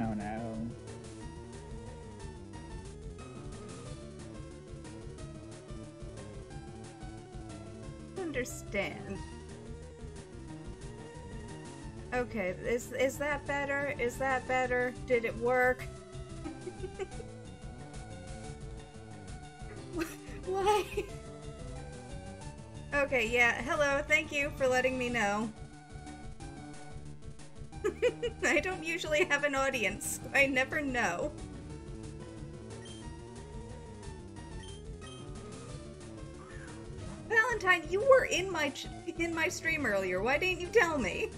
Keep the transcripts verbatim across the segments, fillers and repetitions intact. Oh no. Understand. Okay, is is that better? Is that better? Did it work? Why? Okay, yeah. Hello, thank you for letting me know. I don't usually have an audience. I never know. Valentine, you were in my ch in my stream earlier. Why didn't you tell me?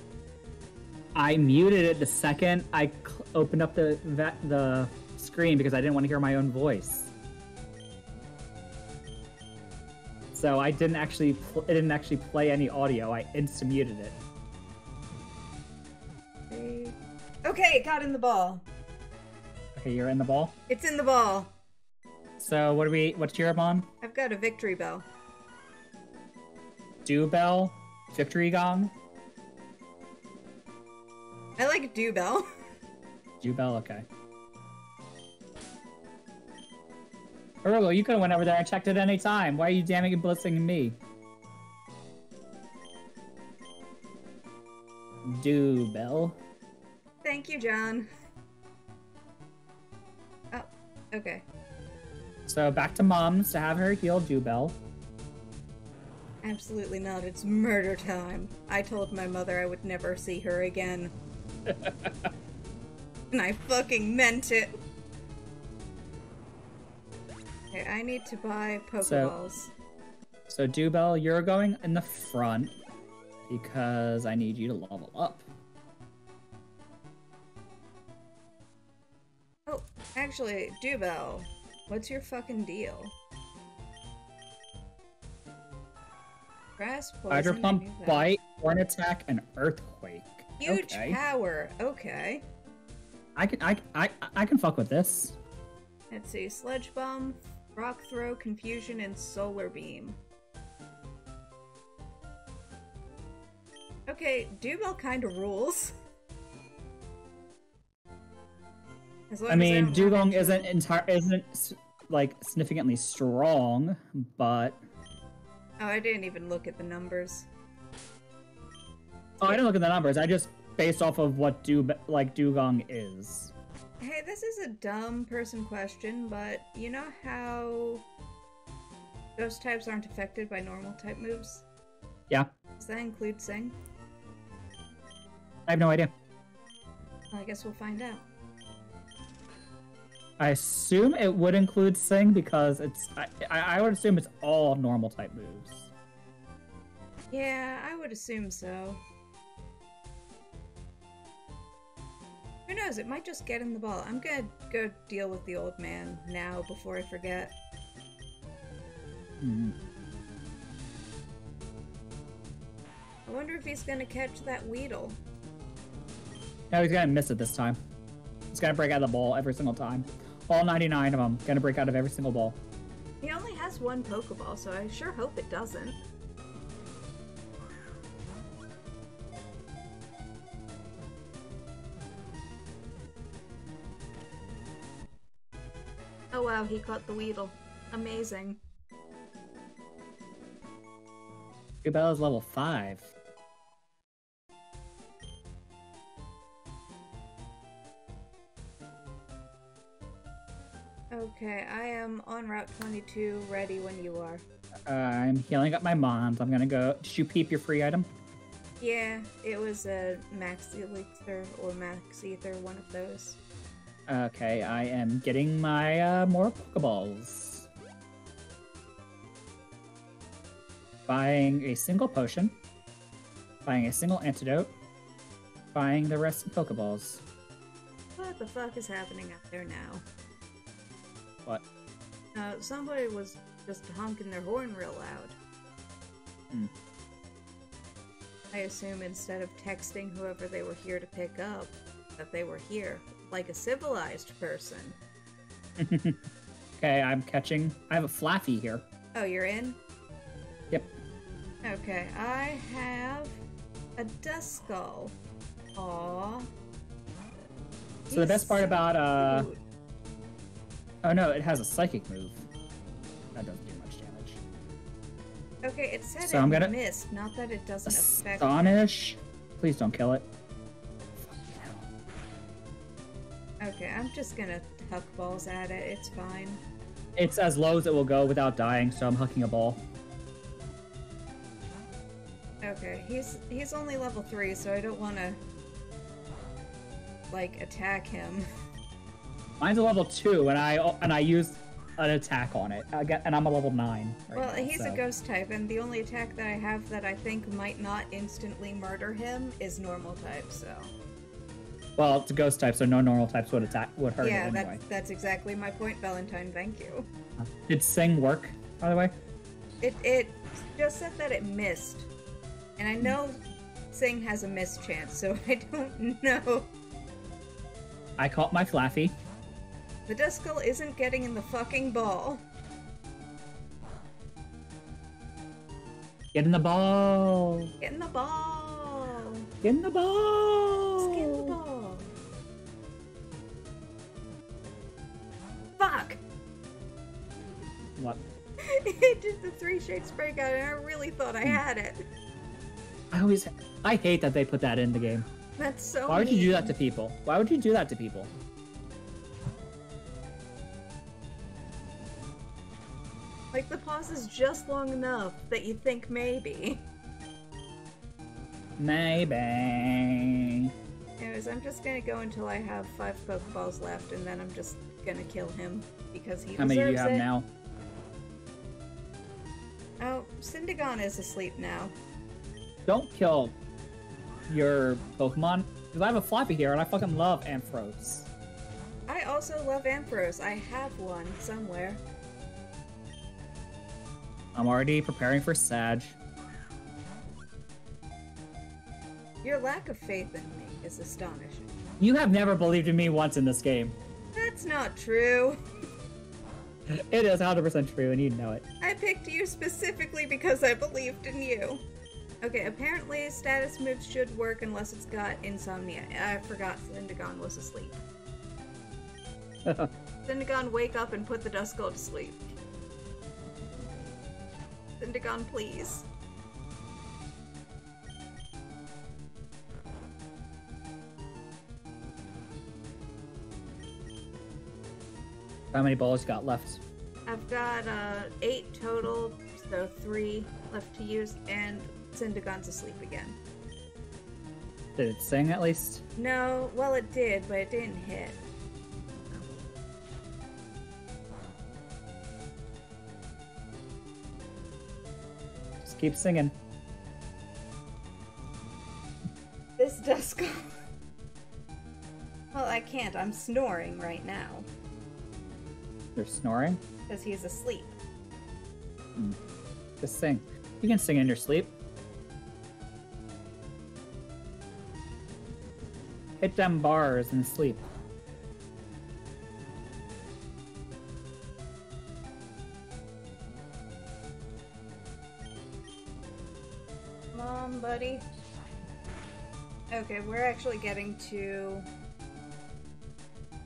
I muted it the second I cl opened up the the screen because I didn't want to hear my own voice. So I didn't actually pl it didn't actually play any audio. I insta muted it. Okay, it got in the ball. Okay, you're in the ball? It's in the ball. So what do we what's your mom? I've got a victory bell. Do bell? Victory gong? I like do bell. Do bell, okay. Urugo, you could have went over there and checked it any time. Why are you damning and blitzing me? Do bell. Thank you, John. Oh, okay. So back to Mom's to have her heal Dewbell. Absolutely not. It's murder time. I told my mother I would never see her again. And I fucking meant it. Okay, I need to buy Pokeballs. So, so Dewbell, you're going in the front because I need you to level up. Oh, actually, Dewbell, what's your fucking deal? Grass poison. Hydro pump, bite, one attack, and earthquake. Huge okay. power. Okay. I can I I I can fuck with this. Let's see, sledge bomb, rock throw, confusion, and solar beam. Okay, Dewbell kind of rules. I mean, Dewgong isn't entire isn't like significantly strong, but oh, I didn't even look at the numbers. Oh, I didn't look at the numbers. I just based off of what do like Dewgong is. Hey, this is a dumb person question, but you know how ghost types aren't affected by normal type moves? Yeah. Does that include Sing? I have no idea. Well, I guess we'll find out. I assume it would include Sing because it's. I, I would assume it's all normal type moves. Yeah, I would assume so. Who knows? It might just get in the ball. I'm gonna go deal with the old man now before I forget. Mm. I wonder if he's gonna catch that Weedle. No, he's gonna miss it this time. He's gonna break out of the ball every single time. All ninety-nine of them gonna break out of every single ball. He only has one Pokeball, so I sure hope it doesn't. Oh wow, he caught the Weedle. Amazing. Dewbell is level five. Okay, I am on Route twenty-two, ready when you are. Uh, I'm healing up my moms. I'm gonna go... Did you peep your free item? Yeah, it was a Max Elixir or Max Ether, one of those. Okay, I am getting my uh, more Pokeballs. Buying a single potion. Buying a single antidote. Buying the rest of Pokeballs. What the fuck is happening up there now? What? Uh, somebody was just honking their horn real loud. Hmm. I assume instead of texting whoever they were here to pick up, that they were here, like a civilized person. Okay, I'm catching. I have a Flaffy here. Oh, you're in? Yep. Okay, I have a Duskull. Aww. So the best part about uh oh no, it has a psychic move. That doesn't do much damage. Okay, it said so it I'm gonna... missed, not that it doesn't affect. Astonish. Please don't kill it. Okay, I'm just gonna huck balls at it, it's fine. It's as low as it will go without dying, so I'm hucking a ball. Okay, he's he's only level three, so I don't wanna like attack him. Mine's a level two, and I and I used an attack on it, I get, and I'm a level nine. Right well, now, he's so. a ghost type, and the only attack that I have that I think might not instantly murder him is normal type. So. Well, it's a ghost type, so no normal types would attack would hurt yeah, it anyway. Yeah, that's that's exactly my point, Valentine. Thank you. Uh, did Sing work, by the way? It it just said that it missed, and I know Sing has a miss chance, so I don't know. I caught my Flaffy. The Duskull isn't getting in the fucking ball. Get in the ball. Get in the ball. Get in the ball. Just get in the ball. Fuck. What? It did the three shakes breakout, and I really thought I had it. I always, I hate that they put that in the game. That's so. Why would mean. you do that to people? Why would you do that to people? Like, the pause is just long enough that you think maybe. Maybe. Anyways, I'm just gonna go until I have five Pokeballs left, and then I'm just gonna kill him because he deserves it. How many do you have now? Oh, Syndigon is asleep now. Don't kill your Pokemon, because I have a Flappy here, and I fucking love Ampharos. I also love Ampharos. I have one somewhere. I'm already preparing for Sag. Your lack of faith in me is astonishing. You have never believed in me once in this game. That's not true. It is one hundred percent true, and you know it. I picked you specifically because I believed in you. Okay, apparently status moves should work unless it's got insomnia. I forgot Syndigon was asleep. Syndigon, wake up and put the Duskull to sleep. Syndigon, please. How many balls you got left? I've got uh, eight total, so three left to use, and Syndigon's asleep again. Did it sing at least? No, well it did, but it didn't hit. Keep singing. This Duskull. Well, I can't. I'm snoring right now. You're snoring? Because he's asleep. Mm. Just sing. You can sing in your sleep. Hit them bars and sleep. Buddy. Okay, we're actually getting to...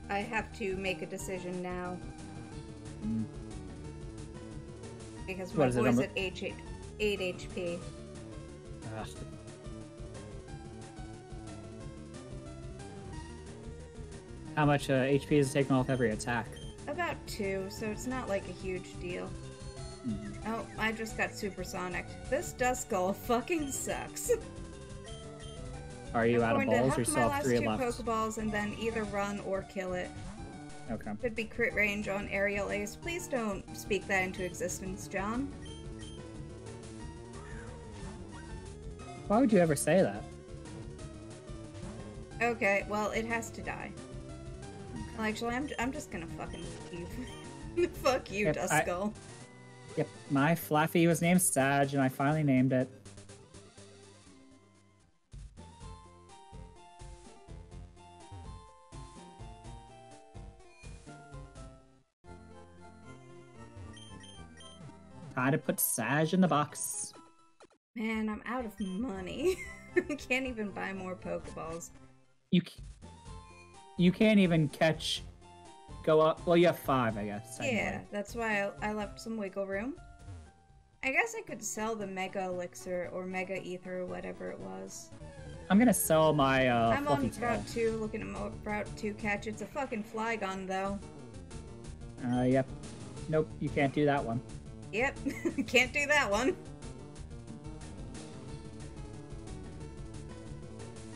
I have to make a decision now. Mm. Because my boy's at eight H P. Ugh. How much uh, H P is taken off every attack? About two, so it's not like a huge deal. Oh, I just got supersonic. This Duskull fucking sucks. Are you I'm out of balls or still have three left? I'm going to huck my last two Pokeballs and then either run or kill it. Okay. Could be crit range on Aerial Ace. Please don't speak that into existence, John. Why would you ever say that? Okay, well, it has to die. Well, actually, I'm, I'm just gonna fucking leave. Fuck you, if Duskull. I... Yep, my Flaffy was named Sag, and I finally named it. Time to put Sag in the box. Man, I'm out of money. I can't even buy more Pokeballs. You you can't even catch, go up, well, you have five, I guess. Yeah, that's why I, I left some wiggle room. I guess I could sell the Mega Elixir or Mega Ether or whatever it was. I'm gonna sell my, uh, I'm on Route two, looking at Route two catch. It's a fucking Flygon, though. Uh, yep. Nope, you can't do that one. Yep, can't do that one.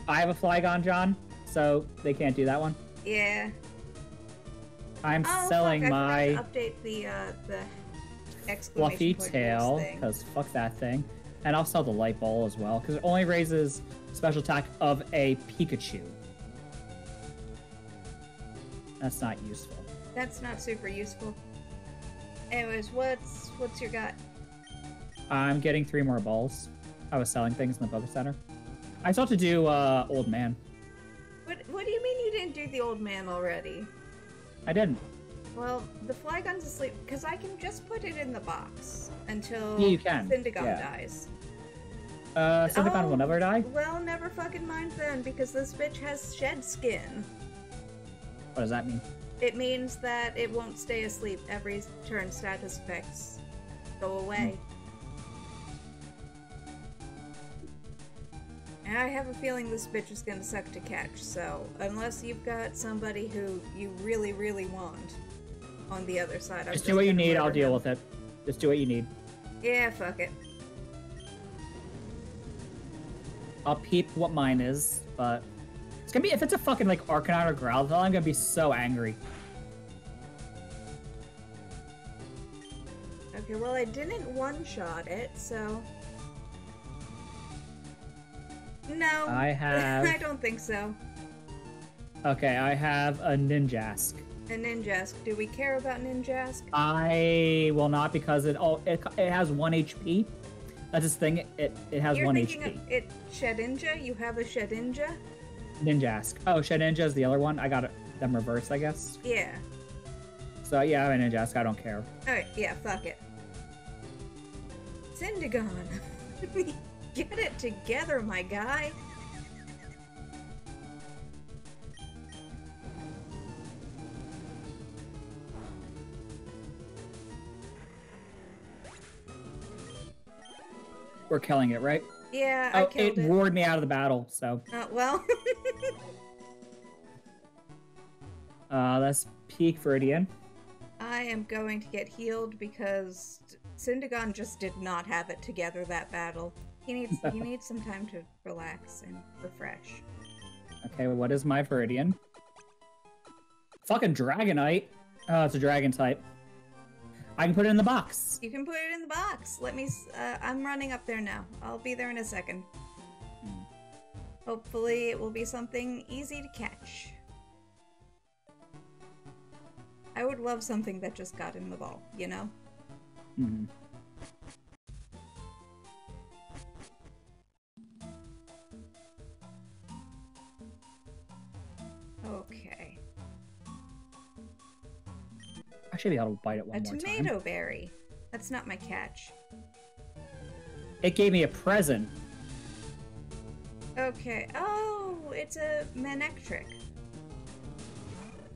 I have a Flygon, John, so they can't do that one. Yeah. I'm oh, selling fuck, my... I forgot to update the, uh, the exclamation Fluffy point Tail, because fuck that thing. And I'll sell the Light Ball as well, because it only raises special attack of a Pikachu. That's not useful. That's not super useful. Anyways, what's what's your gut? I'm getting three more balls. I was selling things in the Poké Center. I still have to do uh, Old Man. What, what do you mean you didn't do the Old Man already? I didn't. Well, the Flygon's asleep, because I can just put it in the box until yeah, you can. Syndagon yeah. dies. Uh, Syndagon oh, will never die? Well, never fucking mind then, because this bitch has shed skin. What does that mean? It means that it won't stay asleep every turn status effects go away. Hmm. And I have a feeling this bitch is gonna suck to catch, so unless you've got somebody who you really, really want on the other side. Just, just do what you need, I'll deal with it. Just do what you need. Yeah, fuck it. I'll peep what mine is, but... It's gonna be, if it's a fucking like Arcanine or Growlithe, I'm gonna be so angry. Okay, well I didn't one-shot it, so... No. I have... I don't think so. Okay, I have a Ninjask. A Ninjask. Do we care about Ninjask? I will not, because it all it, it has one H P. That's its thing, it, it has You're one H P. You're thinking of it Shedinja? You have a Shedinja? Ninjask. Oh, Shedinja is the other one. I got them reversed, I guess. Yeah. So, yeah, I have a Ninjask. I don't care. Alright, yeah, fuck it. Syndagon. Get it together, my guy. We're killing it, right? Yeah, oh, I killed it. It roared me out of the battle, so. Uh, well. uh, that's peak Viridian. I am going to get healed because Syndagon just did not have it together that battle. He needs he needs some time to relax and refresh. Okay, well, what is my Viridian? Fucking Dragonite. Oh, it's a dragon type. I can put it in the box. You can put it in the box. Let me, uh, I'm running up there now. I'll be there in a second. Mm. Hopefully it will be something easy to catch. I would love something that just got in the ball, you know? Mm-hmm. Okay. I should be able to bite it one a more time. A tomato berry. That's not my catch. It gave me a present. Okay. Oh, it's a Manectric.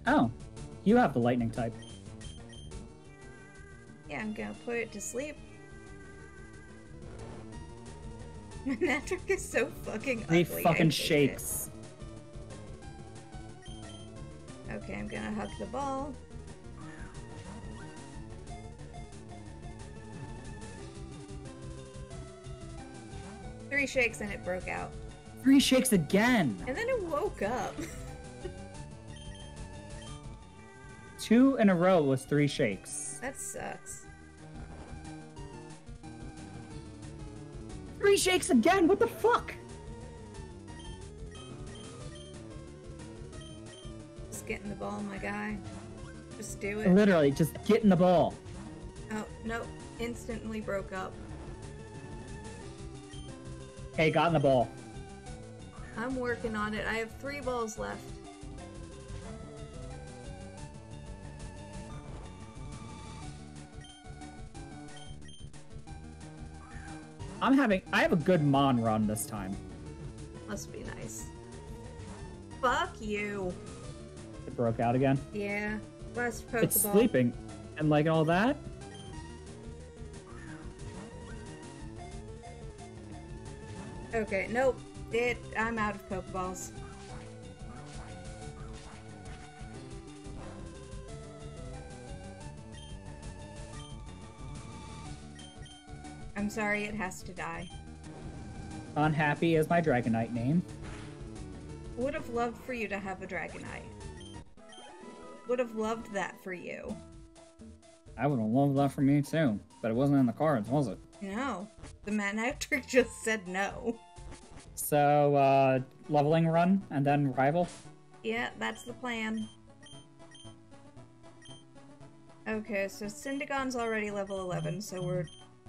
Oh, you have the lightning type. Yeah, I'm gonna put it to sleep. Manectric is so fucking ugly. They fucking shakes. It. Okay, I'm gonna hug the ball. Three shakes and it broke out. Three shakes again! And then it woke up. Two in a row was three shakes. That sucks. Three shakes again? What the fuck? Just get in the ball, my guy. Just do it. Literally, just get in the ball. Oh, no. Instantly broke up. Hey, got in the ball. I'm working on it. I have three balls left. I'm having... I have a good Mon run this time. Must be nice. Fuck you. It broke out again. Yeah, last Pokeball. It's sleeping, and like all that. Okay, nope. It, I'm out of Pokeballs. I'm sorry, it has to die. Unhappy is my Dragonite name. Would have loved for you to have a Dragonite. Would have loved that for you. I would have loved that for me too, but it wasn't in the cards, was it? No. The Manectric just said no. So, uh, leveling run and then rival? Yeah, that's the plan. Okay, so Syndigon's already level eleven, so we're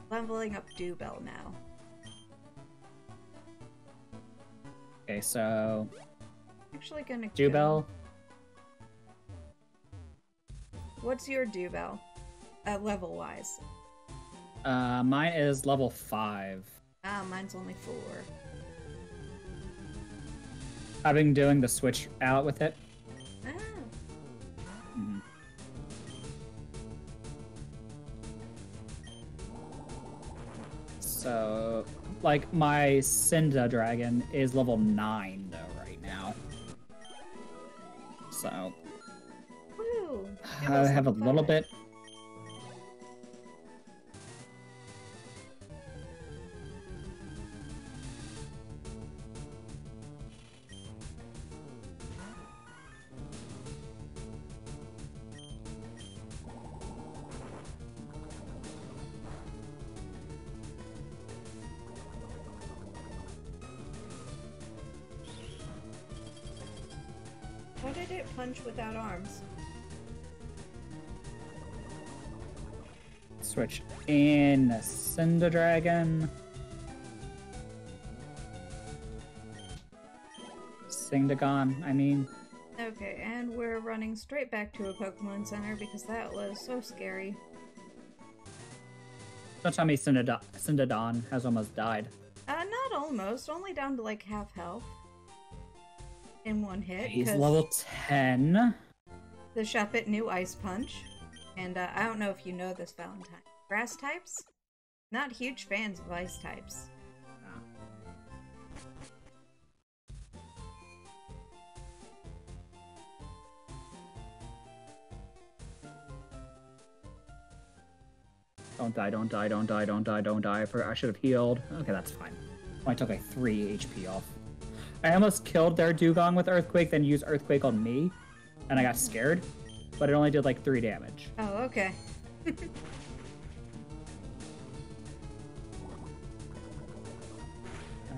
leveling up Dewbell now. Okay, so... Actually gonna kill. Dewbell. What's your Dewbell? Uh, level-wise. Uh, mine is level five. Ah, oh, mine's only four. I've been doing the switch out with it. Oh. Mm-hmm. So, like, my Cinda Dragon is level nine, though, right now. So, woo. I have a fun. little bit... without arms. Switch in the Cinder Dragon. Syndigon, I mean. Okay, and we're running straight back to a Pokemon Center because that was so scary. Don't tell me Syndigon has almost died. Uh, not almost, only down to like half health. In one hit. He's level ten. The Shuppet knew Ice Punch. And uh, I don't know if you know this, Valentine. Grass types? Not huge fans of ice types. Oh. Don't die, don't die, don't die, don't die, don't die. I should have healed. Okay, that's fine. I took like three H P off. I almost killed their Dewgong with Earthquake, then used Earthquake on me, and I got scared, but it only did like three damage. Oh, okay.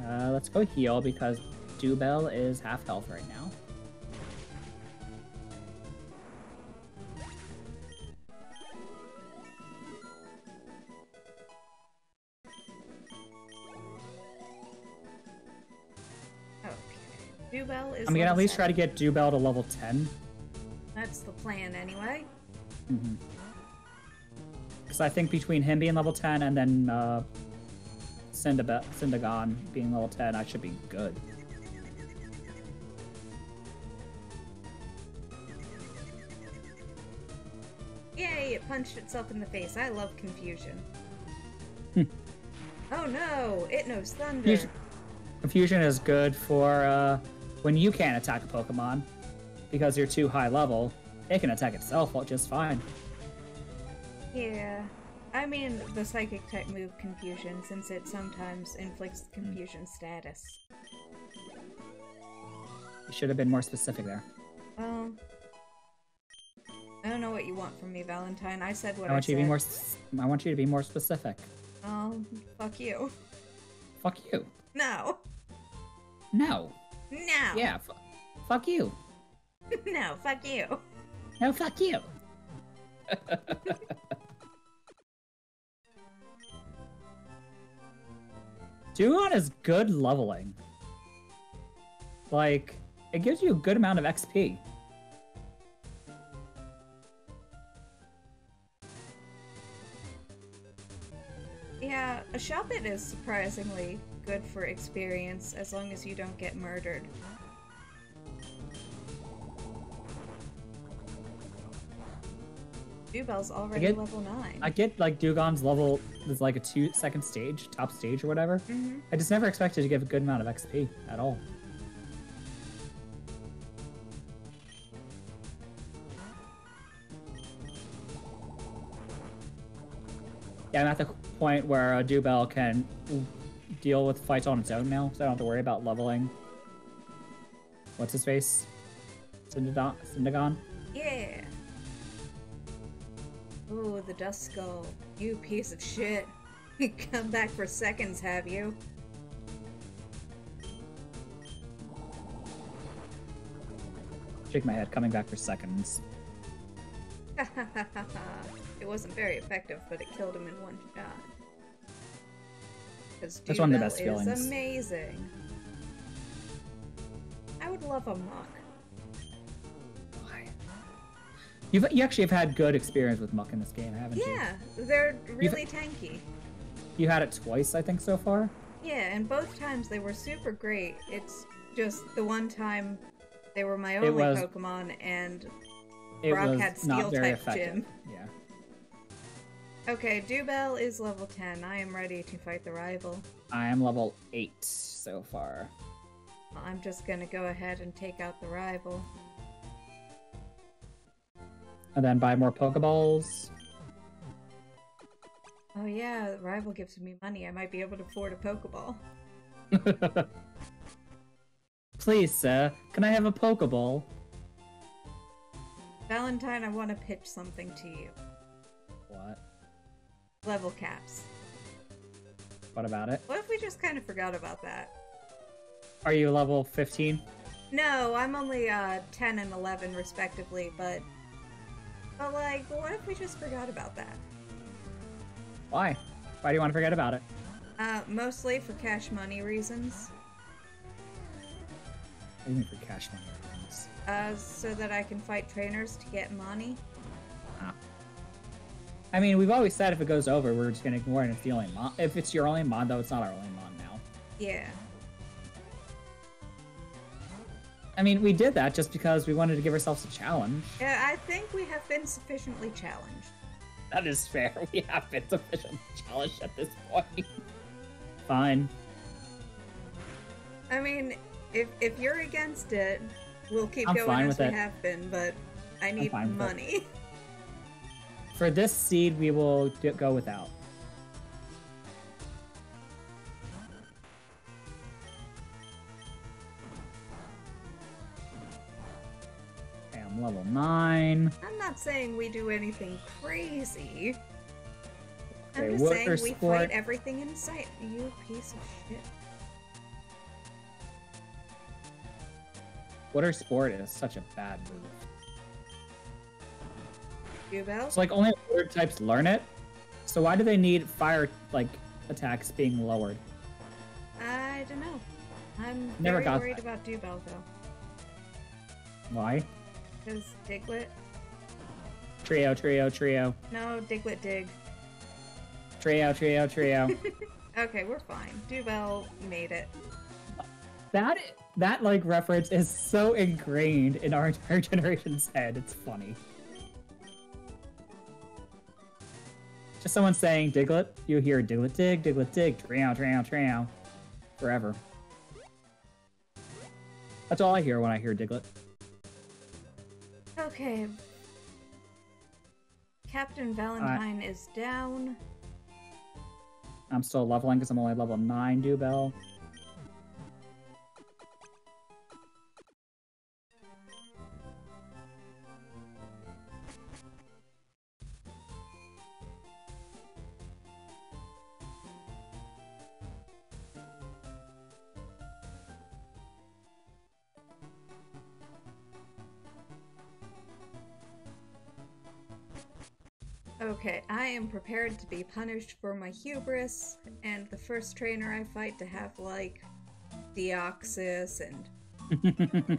uh, let's go heal because Dewbell is half health right now. I'm gonna at least try to get Dewbell to level ten. That's the plan, anyway. Mm-hmm. Because I think between him being level ten and then uh, Syndigon being level ten, I should be good. Yay! It punched itself in the face. I love confusion. Oh no! It knows thunder. Confusion, confusion is good for. Uh, When you can't attack a Pokemon, because you're too high level, it can attack itself just fine. Yeah. I mean, the Psychic type move Confusion, since it sometimes inflicts Confusion status. You should have been more specific there. Well... I don't know what you want from me, Valentine. I said what I, I want said. You to be more, I want you to be more specific. Oh, fuck you. Fuck you. No. No. No. Yeah, f fuck you. No, fuck you. No, fuck you. Duon is good leveling. Like, it gives you a good amount of X P. Yeah, a Shuppet is surprisingly good for experience, as long as you don't get murdered. Dewbell's already get, level nine. I get like Dewgon's level is like a two second stage, top stage or whatever. Mm-hmm. I just never expected to give a good amount of X P at all. Yeah, I'm at the point where uh, Dewbell can deal with fights on its own now, so I don't have to worry about leveling. What's his face? Syndagon? Yeah. Ooh, the Dust Skull. You piece of shit. You come back for seconds, have you? Shake my head, coming back for seconds. It wasn't very effective, but it killed him in one shot. That's one of the best feelings. It's amazing. I would love a Muck. Why? You've, you actually have had good experience with Muck in this game, haven't yeah, you? Yeah, they're really You've, tanky. You had it twice, I think, so far? Yeah, and both times they were super great. It's just the one time they were my only was, Pokemon, and Brock had Steel-type Gym. Yeah. Okay, Dewbell is level ten. I am ready to fight the rival. I am level eight so far. I'm just gonna go ahead and take out the rival. And then buy more Pokeballs. Oh yeah, the rival gives me money. I might be able to afford a Pokeball. Please, sir, can I have a Pokeball? Valentine, I want to pitch something to you. What? Level caps. What about it? What if we just kind of forgot about that? Are you level fifteen? No, I'm only uh, ten and eleven respectively, but... But like, what if we just forgot about that? Why? Why do you want to forget about it? Uh, mostly for cash money reasons. What do you mean for cash money reasons? Uh, so that I can fight trainers to get money. Huh. I mean, we've always said if it goes over, we're just gonna ignore it if the only mon. If it's your only mon, though, it's not our only mon now. Yeah. I mean, we did that just because we wanted to give ourselves a challenge. Yeah, I think we have been sufficiently challenged. That is fair. We have been sufficiently challenged at this point. Fine. I mean, if if you're against it, we'll keep I'm going as we it. have been. But I need money. For this seed, we will do, go without. Okay, I'm level nine. I'm not saying we do anything crazy. I'm okay, just saying we sport. fight everything in sight. You piece of shit. Water Sport is such a bad move. Dewbell? So like only water types learn it. So why do they need fire like attacks being lowered? I don't know. I'm Never very got worried that. about Dewbell though. Why? Because Diglett. Trio, trio, trio. No, Diglett dig. Trio, trio, trio. Okay, we're fine. Dewbell made it. That that like reference is so ingrained in our entire generation's head. It's funny. Just someone saying Diglett, you hear Diglett dig, Diglett dig, trio, trio, trio, forever. That's all I hear when I hear Diglett. Okay. Captain Valentine uh, is down. I'm still leveling because I'm only level nine, Dewbell. Okay, I am prepared to be punished for my hubris, and the first trainer I fight to have, like, Deoxys and...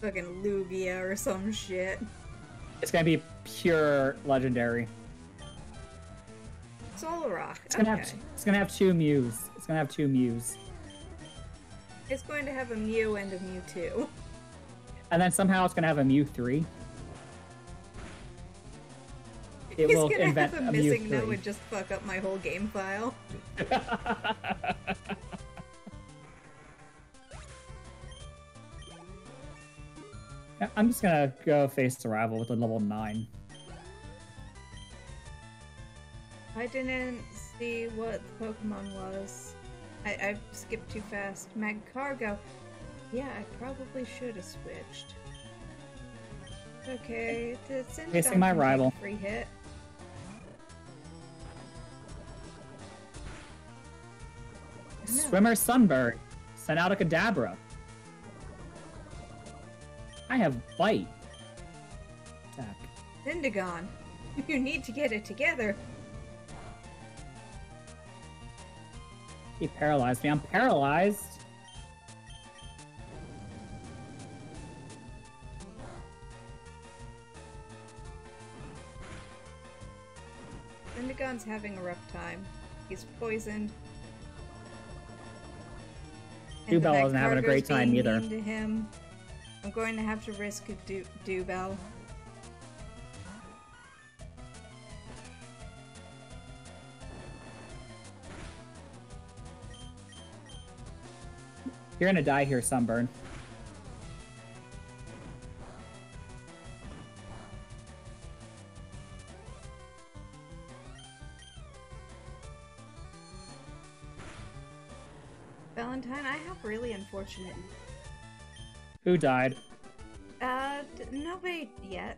fucking Lugia or some shit. It's gonna be pure legendary. Solrock, it's gonna okay. Have it's gonna have two Mews. It's gonna have two Mews. It's going to have a Mew and a Mewtwo. And then somehow it's gonna have a Mew three. It He's will gonna invent have a, a missing note and just fuck up my whole game file. I'm just gonna go face the rival with a level nine. I didn't see what the Pokemon was. I, I skipped too fast. Magcargo. Yeah, I probably should have switched. Okay, it's in facing my rival. Free hit. No. Swimmer Sunbird sent out a Kadabra. I have bite. Attack. Zindagon, you need to get it together. He paralyzed me. I'm paralyzed. Zindagon's having a rough time. He's poisoned. Dewbell isn't having a great time either. To him. I'm going to have to risk a du Dewbell. You're gonna die here, Sunburn. Valentine, I have really unfortunate. Who died? Uh, nobody yet.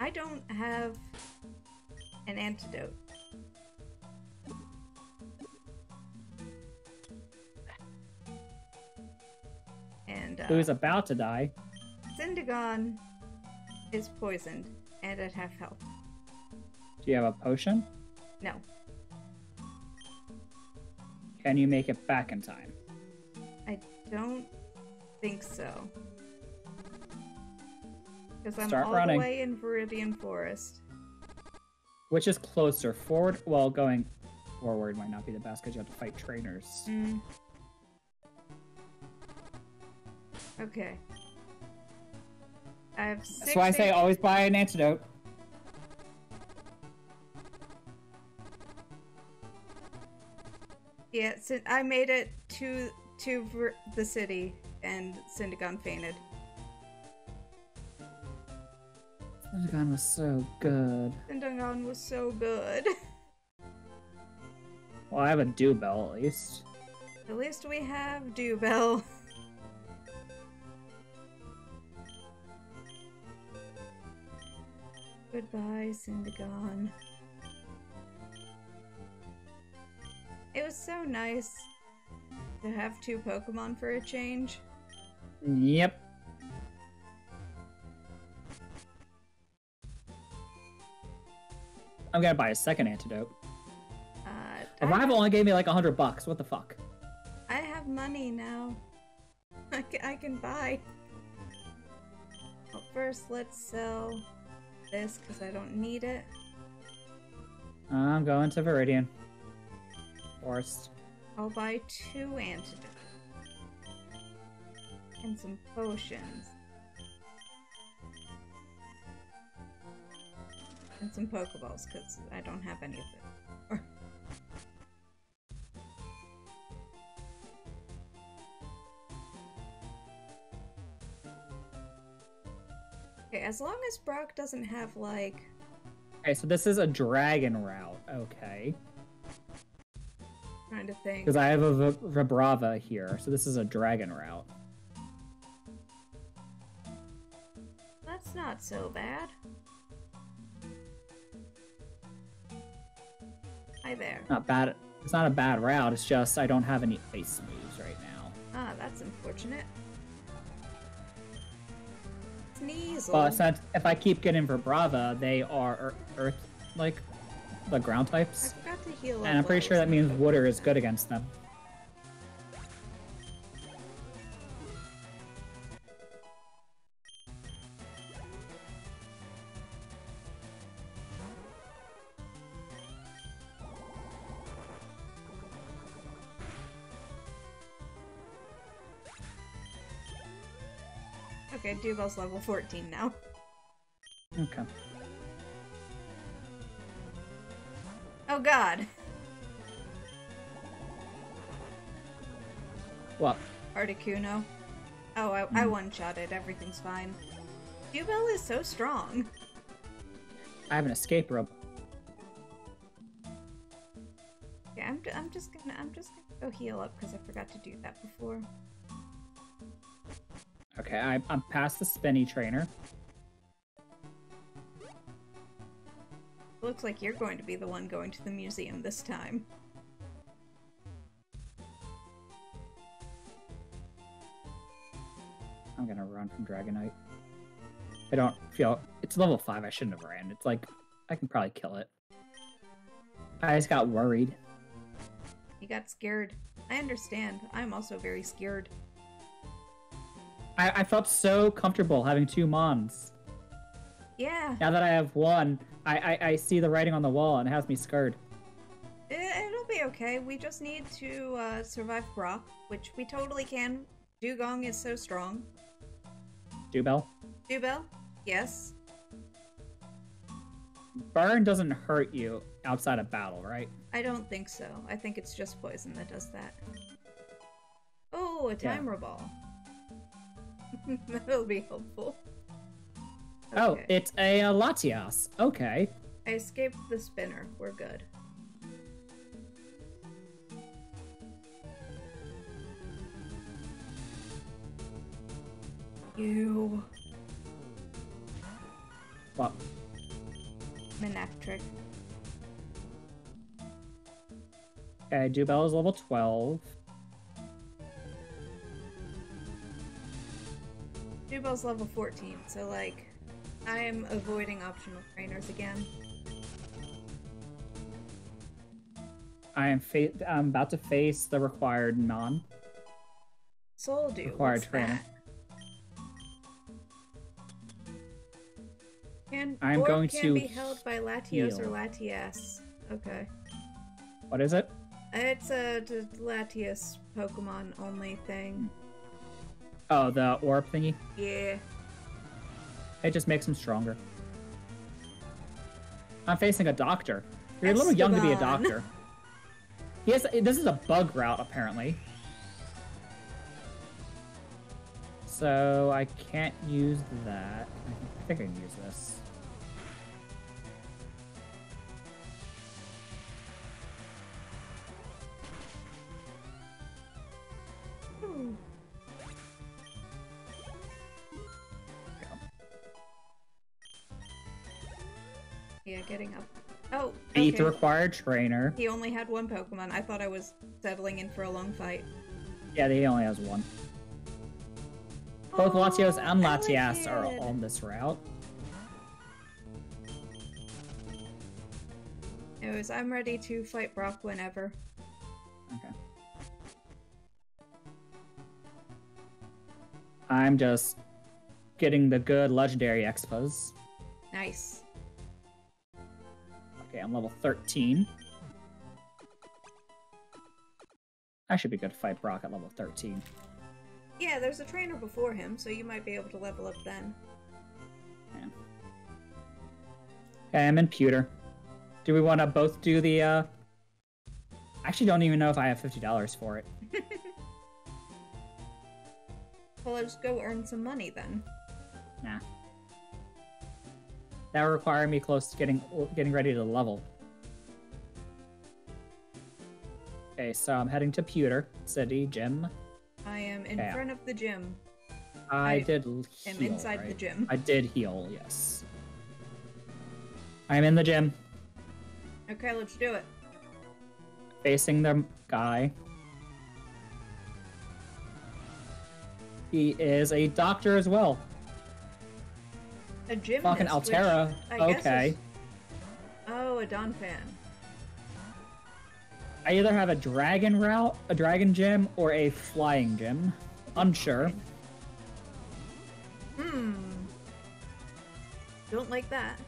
I don't have an antidote. And, uh, who's about to die? Zindagon is poisoned, and at half health. Do you have a potion? No. Can you make it back in time? I don't think so. Because I'm Start all running. the way in Viridian Forest. Which is closer, forward? Well, going forward might not be the best because you have to fight trainers. Mm. Okay. I have six. That's why I say always buy an antidote. Yeah, so I made it to to ver the city, and Syndagon fainted. Syndagon was so good. Syndagon was so good. Well, I have a Dewbell at least. At least we have Dewbell. Goodbye, Syndagon. It was so nice to have two Pokemon for a change. Yep. I'm gonna buy a second antidote. Uh, a rival only gave me like a hundred bucks. What the fuck? I have money now. I can, I can buy. Well, first, let's sell this because I don't need it. I'm going to Viridian Forest. I'll buy two antidotes and some potions and some Pokeballs because I don't have any of it anymore. Okay, as long as Brock doesn't have like. Okay, so this is a dragon route. Okay. Kind of thing. Because I have a v Vibrava here, so this is a dragon route. That's not so bad. Hi there. Not bad. It's not a bad route. It's just I don't have any ice moves right now. Ah, that's unfortunate. Sneasel. Well, it's not, if I keep getting Vibrava, they are earth like. The ground types, I forgot to heal up and I'm pretty sure that means water is good against them. Okay, Dewbell's level fourteen now. Okay. god. What? Articuno. Oh, I, I one-shotted. Everything's fine. Dewbell is so strong. I have an escape rope. Yeah, I'm, I'm just gonna I'm just gonna go heal up because I forgot to do that before. Okay, I, I'm past the spinny trainer. Looks like you're going to be the one going to the museum this time. I'm gonna run from Dragonite. I don't feel... It's level five, I shouldn't have ran. It's like, I can probably kill it. I just got worried. You got scared. I understand. I'm also very scared. I, I felt so comfortable having two mons. Yeah. Now that I have one, I, I, I see the writing on the wall and it has me scared. It, it'll be okay. We just need to uh, survive Brock, which we totally can. Dewgong is so strong. Dewbell? Dewbell? Yes. Burn doesn't hurt you outside of battle, right? I don't think so. I think it's just poison that does that. Oh, a timer yeah. ball. That'll be helpful. Okay. Oh, it's a uh, Latias. Okay. I escaped the spinner. We're good. Ew. What? Manectric. Okay, Dewbell is level twelve. Dewbell's level fourteen, so like, I'm avoiding optional trainers again. I am fa I'm about to face the required non. Soul Dew. Required trainer. That? Can, I'm or going can to be held by Latios heal. Or Latias. Okay. What is it? It's a Latias Pokemon only thing. Oh, the orb thingy? Yeah. It just makes him stronger. I'm facing a doctor. You're Esteban. A little young to be a doctor. Yes, this is a bug route, apparently. So I can't use that. I think I can use this. Yeah, getting up. Oh, okay. Beat the required trainer. He only had one Pokemon. I thought I was settling in for a long fight. Yeah, he only has one. Both oh, Latios and Latias are on this route. Anyways, I'm ready to fight Brock whenever. Okay. I'm just getting the good legendary expos. Nice. Okay, I'm level thirteen. I should be good to fight Brock at level thirteen. Yeah, there's a trainer before him, so you might be able to level up then. Yeah. Okay, I'm in Pewter. Do we want to both do the, uh... I actually don't even know if I have fifty dollars for it. Well, let's go earn some money then. Nah. That would require me close to getting, getting ready to level. Okay, so I'm heading to Pewter City Gym. I am in yeah. front of the gym. I, I did heal, am inside right? the gym. I did heal, yes. I'm in the gym. Okay, let's do it. Facing the guy. He is a doctor as well. A gymnast. Fucking Altera. Okay. Oh, a Donphan. I either have a dragon route, a dragon gym, or a flying gym. Unsure. Hmm. Don't like that.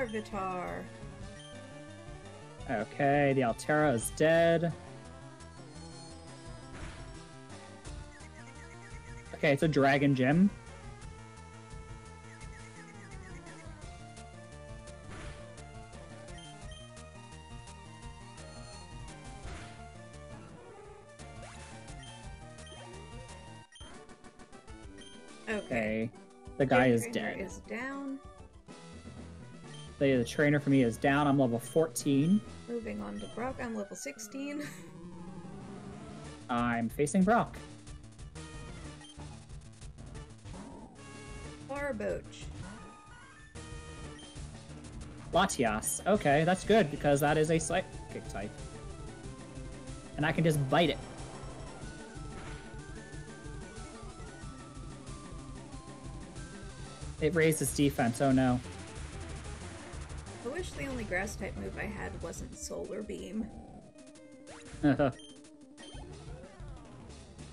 Air Guitar. Okay, the Altera is dead. Okay, it's a Dragon Gem. Okay. The guy is dead. Is down. The, the trainer for me is down. I'm level fourteen. Moving on to Brock. I'm level sixteen. I'm facing Brock. Barboach. Latias. Okay, that's good because that is a psychic type. And I can just bite it. It raised its defense, oh no. I wish the only grass type move I had wasn't Solar Beam.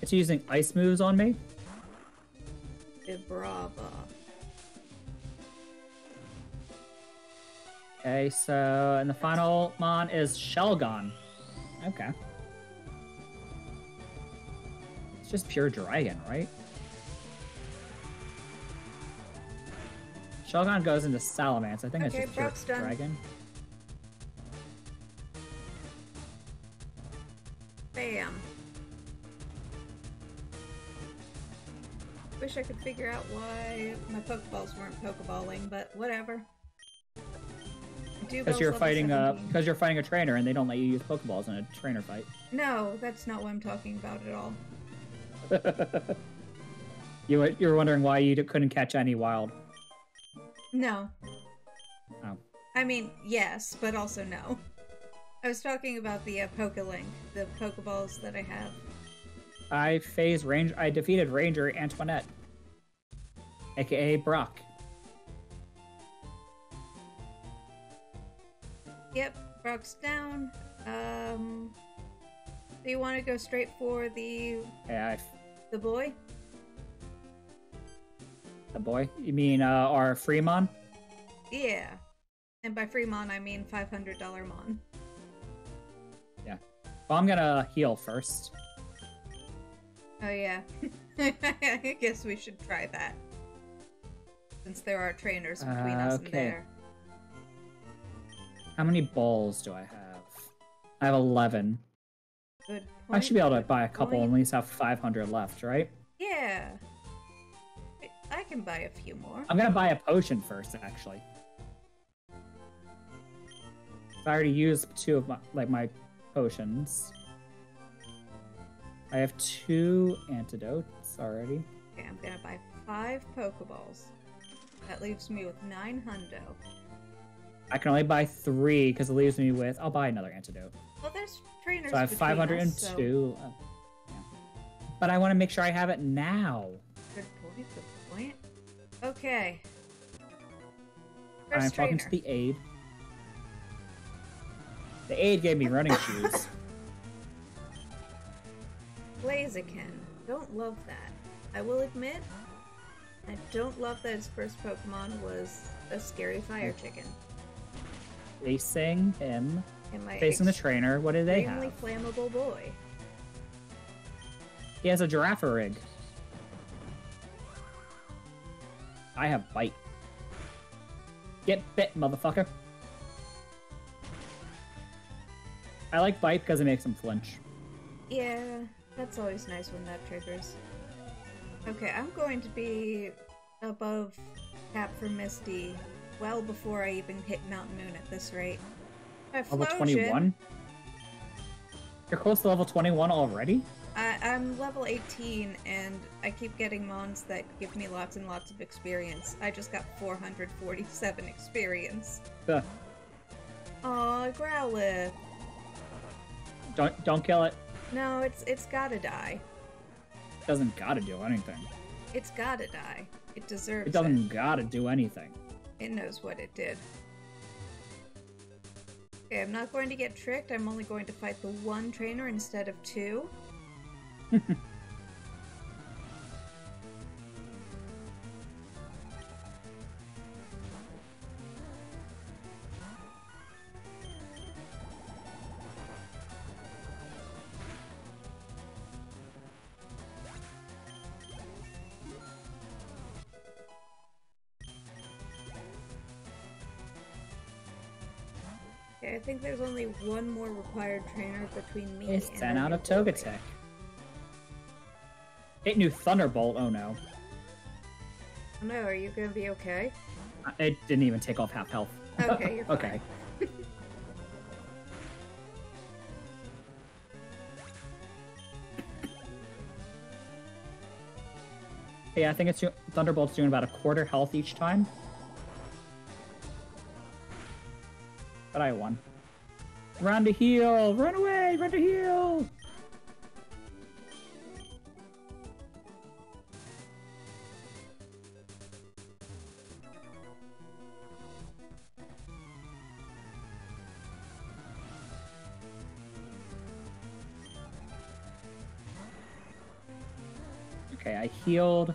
It's using ice moves on me? Ibrava. Okay, so, and the final mon is Shelgon. Okay. It's just pure dragon, right? Shelgon goes into Salamence. I think okay, it's just pure dragon. Bam. Wish I could figure out why my Pokeballs weren't Pokeballing, but whatever. Because you're fighting a because you're fighting a trainer, and they don't let you use Pokeballs in a trainer fight. No, that's not what I'm talking about at all. you were, you were wondering why you couldn't catch any wild. No. Oh. I mean, yes, but also no. I was talking about the uh, Pokelink, the Pokeballs that I have. I phase range. I defeated Ranger Antoinette, aka Brock. Yep, Brock's down. Um, do you want to go straight for the yeah, I... the boy? The boy? You mean uh, our Freemon? Yeah. And by Freemon, I mean five hundred dollar Mon. Yeah. Well, I'm gonna heal first. Oh, yeah. I guess we should try that. Since there are trainers between uh, us okay. and there. How many balls do I have? I have eleven. Good point. I should be able to buy a couple and at least have five hundred left, right? Yeah. I can buy a few more. I'm gonna buy a potion first, actually. I already used two of my, like, my potions. I have two antidotes already. Okay, I'm gonna buy five Pokeballs. That leaves me with nine hundo. I can only buy three because it leaves me with. I'll buy another antidote. Well, there's trainers. So I have five hundred two. So... Uh, yeah. But I want to make sure I have it now. Good point. Good point. Okay. I'm talking to the aide. The aide gave me running shoes. Blaziken. Don't love that. I will admit, I don't love that his first Pokemon was a scary fire chicken. Facing him. Facing the trainer. What do they have? Extremely flammable boy. He has a giraffe rig. I have bite. Get bit, motherfucker. I like bite because it makes him flinch. Yeah, that's always nice when that triggers. Okay, I'm going to be above cap for Misty well before I even hit Mount Moon at this rate. Level twenty-one? You're close to level twenty-one already? I, I'm level eighteen, and I keep getting mons that give me lots and lots of experience. I just got four hundred forty-seven experience. Ugh. Aw, Growlithe. Don't don't kill it. No, it's it's gotta die. It doesn't gotta do anything. It's gotta die. It deserves it. Doesn't it. gotta do anything. It knows what it did. Okay, I'm not going to get tricked. I'm only going to fight the one trainer instead of two. Okay, I think there's only one more required trainer between me it's and... It's ten out of Togetic. It knew Thunderbolt, oh no. Oh no, are you gonna be okay? It didn't even take off half health. Okay, you're fine. Okay. Yeah, I think it's Thunderbolt's doing about a quarter health each time. But I won. Run to heal! Run away! Run to heal! Okay, I healed.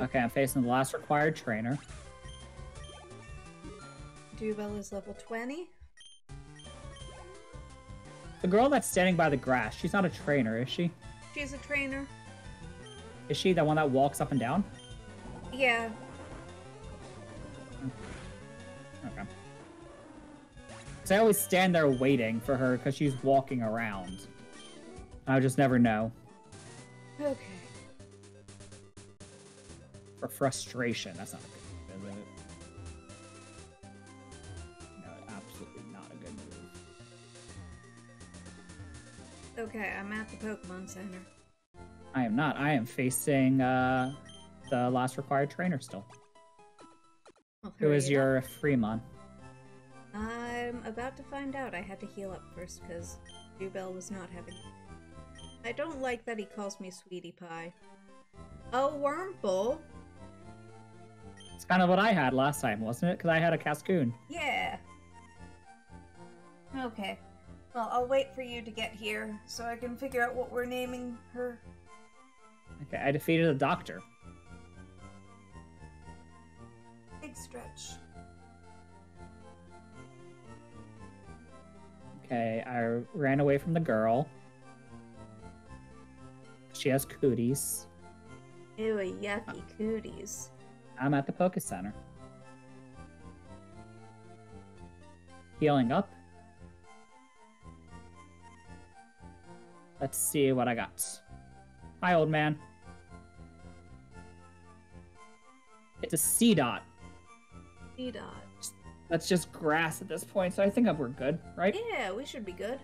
Okay, I'm facing the last required trainer. Duvel is level twenty. The girl that's standing by the grass, she's not a trainer, is she? She's a trainer. Is she the one that walks up and down? Yeah. Okay. Because I always stand there waiting for her because she's walking around. I just never know. Okay. For frustration. That's not a good move, is it? No, absolutely not a good move. Okay, I'm at the Pokemon Center. I am not. I am facing uh, the last required trainer still. Well, who is your Freemon? I'm about to find out. I had to heal up first because Dewbell was not having... I don't like that he calls me Sweetie Pie. Oh, Wurmple! It's kind of what I had last time, wasn't it? Because I had a Cascoon. Yeah. Okay. Well, I'll wait for you to get here so I can figure out what we're naming her. Okay, I defeated a doctor. Big stretch. Okay, I ran away from the girl. She has cooties. Ew, yucky cooties. I'm at the Poké Center. Healing up. Let's see what I got. Hi, old man. It's a C-Dot. C-Dot. That's just grass at this point, so I think we're good, right? Yeah, we should be good.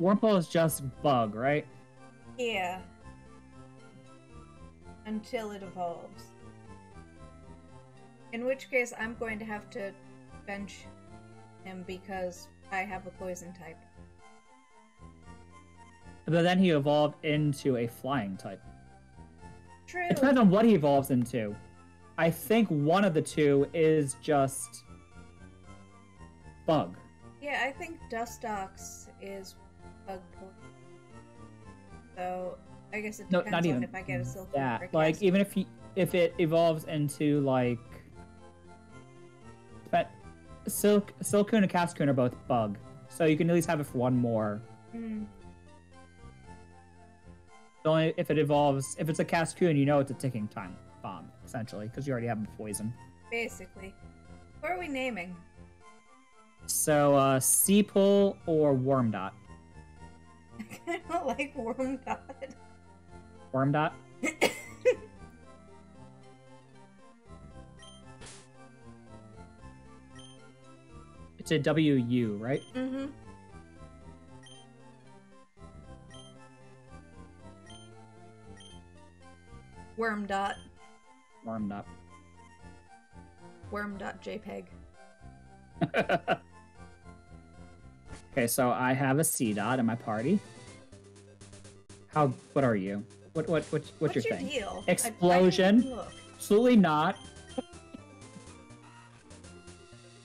Wurmple is just bug, right? Yeah. Until it evolves. In which case, I'm going to have to bench him because I have a poison type. But then he evolved into a flying type. True. It depends on what he evolves into. I think one of the two is just... bug. Yeah, I think Dustox is bug poison. So I guess it depends no, not even on if I get a silver. Yeah, like even if he, if it evolves into like, but Silk, Silcoon and Cascoon are both bug, so you can at least have it for one more. Mm. Only if it evolves, if it's a Cascoon, you know it's a ticking time bomb essentially because you already have a poison. Basically, what are we naming? So uh, Seapull or Wormdot. I don't like Wormdot. Wormdot? It's a W U, right? Mm-hmm. Wormdot. Wormdot. Wormdot JPEG. Okay, so I have a C-Dot in my party. How? What are you? What? What? What? What's, what's your, your thing? Deal? Explosion? I, I Absolutely not.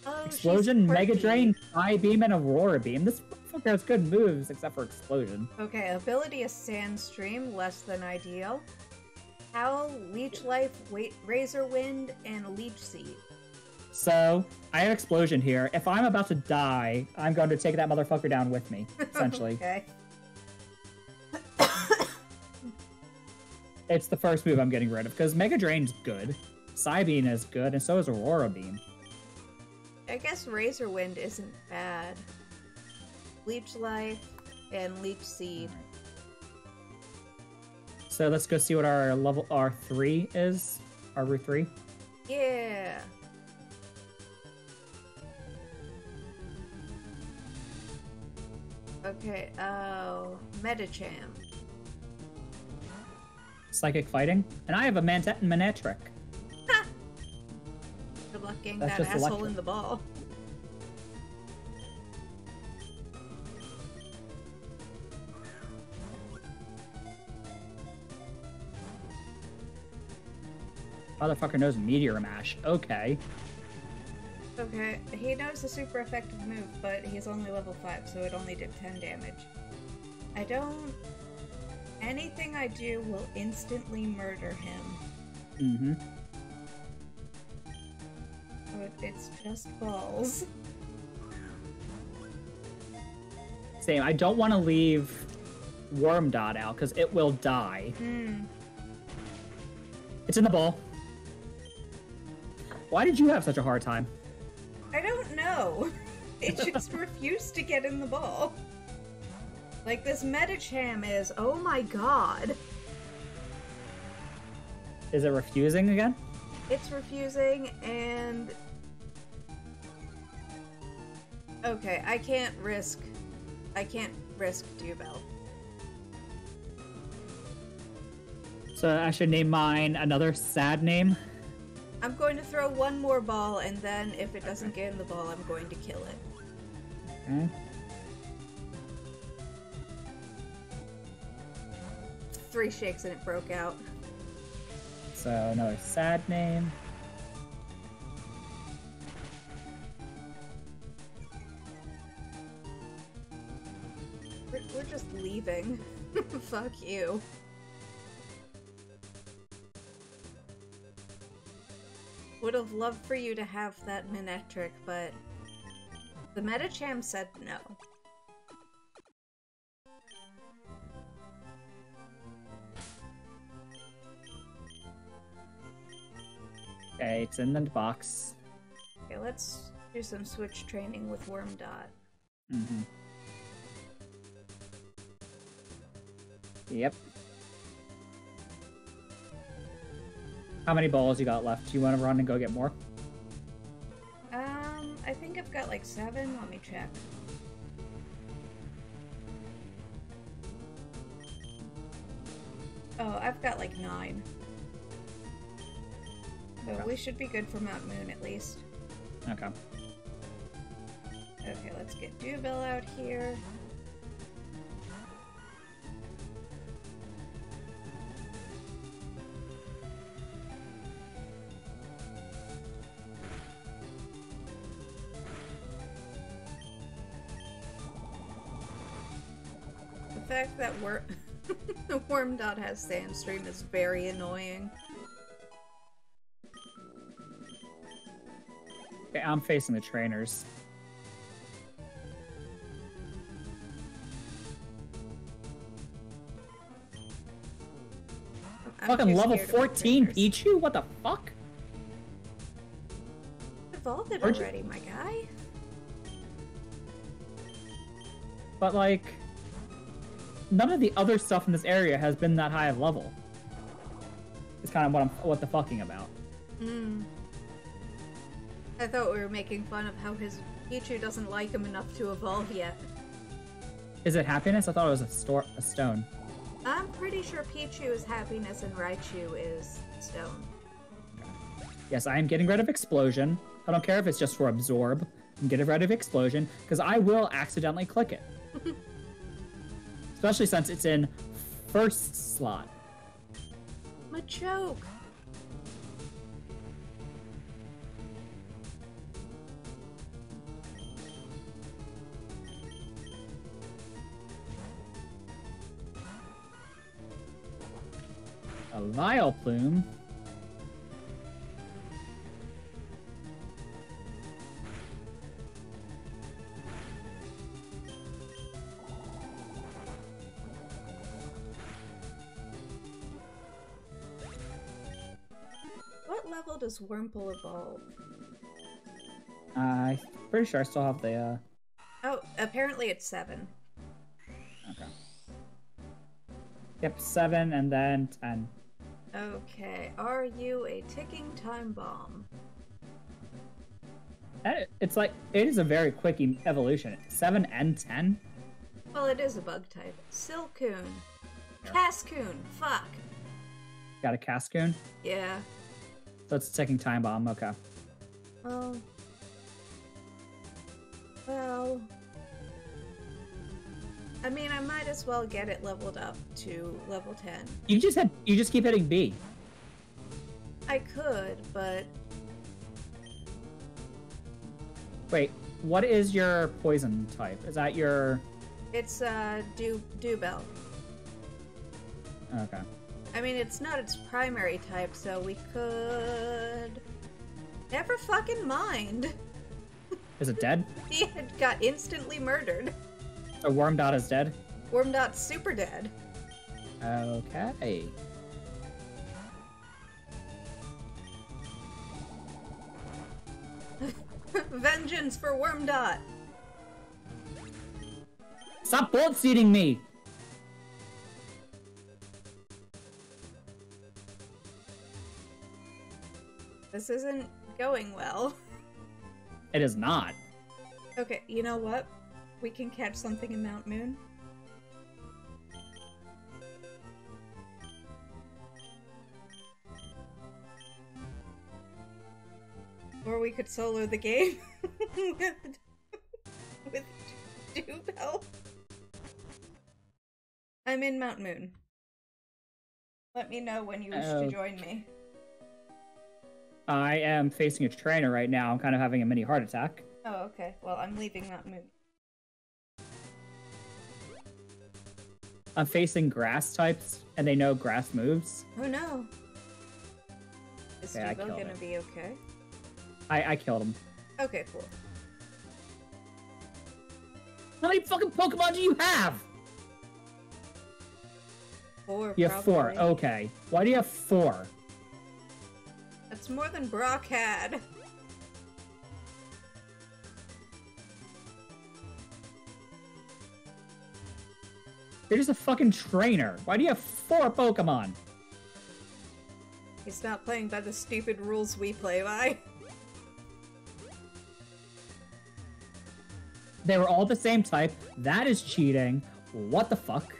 Oh, explosion, Mega Drain, Fly Beam, and Aurora Beam. This motherfucker has good moves except for Explosion. Okay, ability is Sand Stream, less than ideal. Howl, Leech Life, Razor Wind, and Leech Seed. So I have Explosion here. If I'm about to die, I'm going to take that motherfucker down with me, essentially. Okay. It's the first move I'm getting rid of, because Mega Drain's good, Psybeam is good, and so is Aurora Beam. I guess Razor Wind isn't bad. Leech Life and Leech Seed. So let's go see what our level R three is. Our root three. Yeah. Okay, oh, Medicham. Psychic Fighting. And I have a Mantet and Manectric. Ha! Good luck getting that asshole electric. in the ball. Motherfucker knows Meteor Mash. Okay. Okay, he knows a super effective move, but he's only level five, so it only did ten damage. I don't... Anything I do will instantly murder him. Mm-hmm. But it's just balls. Same. I don't want to leave Wormdot out, because it will die. Mm. It's in the ball. Why did you have such a hard time? I don't know. It just refused to get in the ball. Like, this Medicham is, oh my god. Is it refusing again? It's refusing, and... Okay, I can't risk... I can't risk Dewbell. So I should name mine another sad name? I'm going to throw one more ball, and then if it doesn't okay. get in the ball, I'm going to kill it. Okay. Three shakes and it broke out. So another sad name. We're, we're just leaving. Fuck you. Would have loved for you to have that Manectric, but the Medicham said no. Okay, it's in the box. Okay, let's do some switch training with Wormdot. Mm-hmm. Yep. How many balls you got left? Do you want to run and go get more? Um, I think I've got like seven. Let me check. Oh, I've got like nine. So okay. we should be good for Mount Moon at least. Okay. Okay, let's get Dewbell out here. The fact that Wor Wormdot has Sandstream is very annoying. Okay, I'm facing the trainers. I'm Fucking level fourteen, Pichu? What the fuck? You've evolved it already, my guy. But like... None of the other stuff in this area has been that high of level. It's kind of what I'm, what the fucking about. Mm. I thought we were making fun of how his Pichu doesn't like him enough to evolve yet. Is it happiness? I thought it was a, store, a stone. I'm pretty sure Pichu is happiness and Raichu is stone. Yes, I am getting rid of Explosion. I don't care if it's just for absorb. I'm getting rid of Explosion because I will accidentally click it. Especially since it's in first slot. Machoke! A Vileplume. what level does Wurmple evolve? Uh, I'm pretty sure I still have the, uh... Oh, apparently it's seven. Okay. Yep, seven and then ten. Okay, are you a ticking time bomb? It's like, it is a very quick evolution. seven and ten? Well, it is a bug type. Silcoon. Sure. Cascoon. Fuck. Got a Cascoon? Yeah. So it's a ticking time bomb, okay. Oh. Well. I mean, I might as well get it leveled up to level ten. You just had, you just keep hitting B. I could, but... Wait, what is your poison type? Is that your... It's, uh, dew, Dewbell. Okay. I mean, it's not its primary type, so we could... Never fucking mind! Is it dead? He had got instantly murdered. So Wormdot is dead? Wormdot's super dead. Okay. Vengeance for Wormdot! Stop bolt seeding me! This isn't going well. It is not. Okay, you know what? We can catch something in Mount Moon. Or we could solo the game with, with Dewbell. I'm in Mount Moon. Let me know when you wish uh, to join me. I am facing a trainer right now. I'm kind of having a mini heart attack. Oh, okay. Well, I'm leaving Mount Moon. I'm facing grass types, and they know grass moves. Oh no! Is Dewbell gonna be okay? I I killed him. Okay, cool. How many fucking Pokemon do you have? Four. You have four. Okay. Why do you have four? That's more than Brock had. You're just a fucking trainer. Why do you have four Pokemon? He's not playing by the stupid rules we play by. They were all the same type. That is cheating. What the fuck?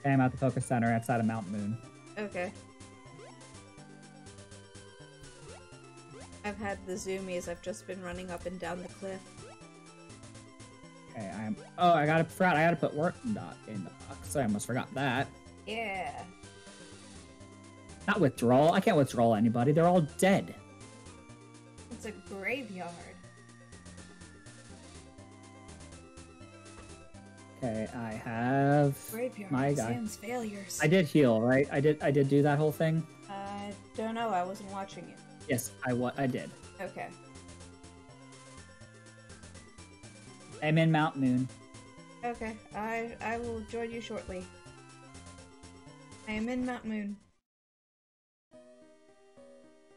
Okay, I'm at the Poké Center outside of Mount Moon. Okay. I've had the zoomies. I've just been running up and down the cliff. Okay, I am. Oh, I gotta forgot. I gotta put Wormdot in the box. I almost forgot that. Yeah. Not withdrawal. I can't withdraw anybody. They're all dead. It's a graveyard. Okay, I have graveyard. My God. Failures. I did heal, right? I did. I did do that whole thing. I don't know. I wasn't watching it. Yes, I wa I did. Okay. I'm in Mount Moon. Okay, I I will join you shortly. I am in Mount Moon.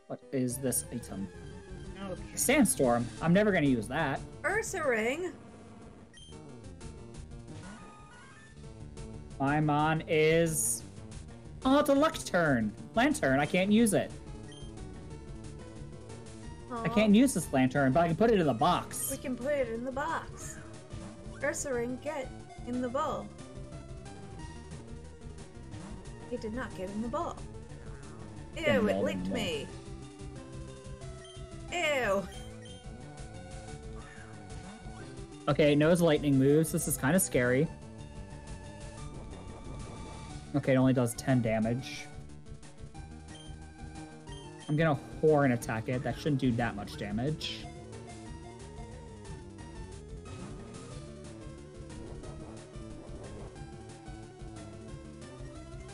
What is this item? Okay. Sandstorm. I'm never gonna use that. Ursa Ring. My mon is. Oh, it's a Lectern. Lantern. I can't use it. Aww. I can't use this lantern, but I can put it in the box. We can put it in the box. Ursa Ring, get in the bowl. It did not get in the bowl. Ew, the it licked me. Ew. Okay, it knows lightning moves. This is kind of scary. Okay, it only does ten damage. I'm gonna horn attack it. That shouldn't do that much damage.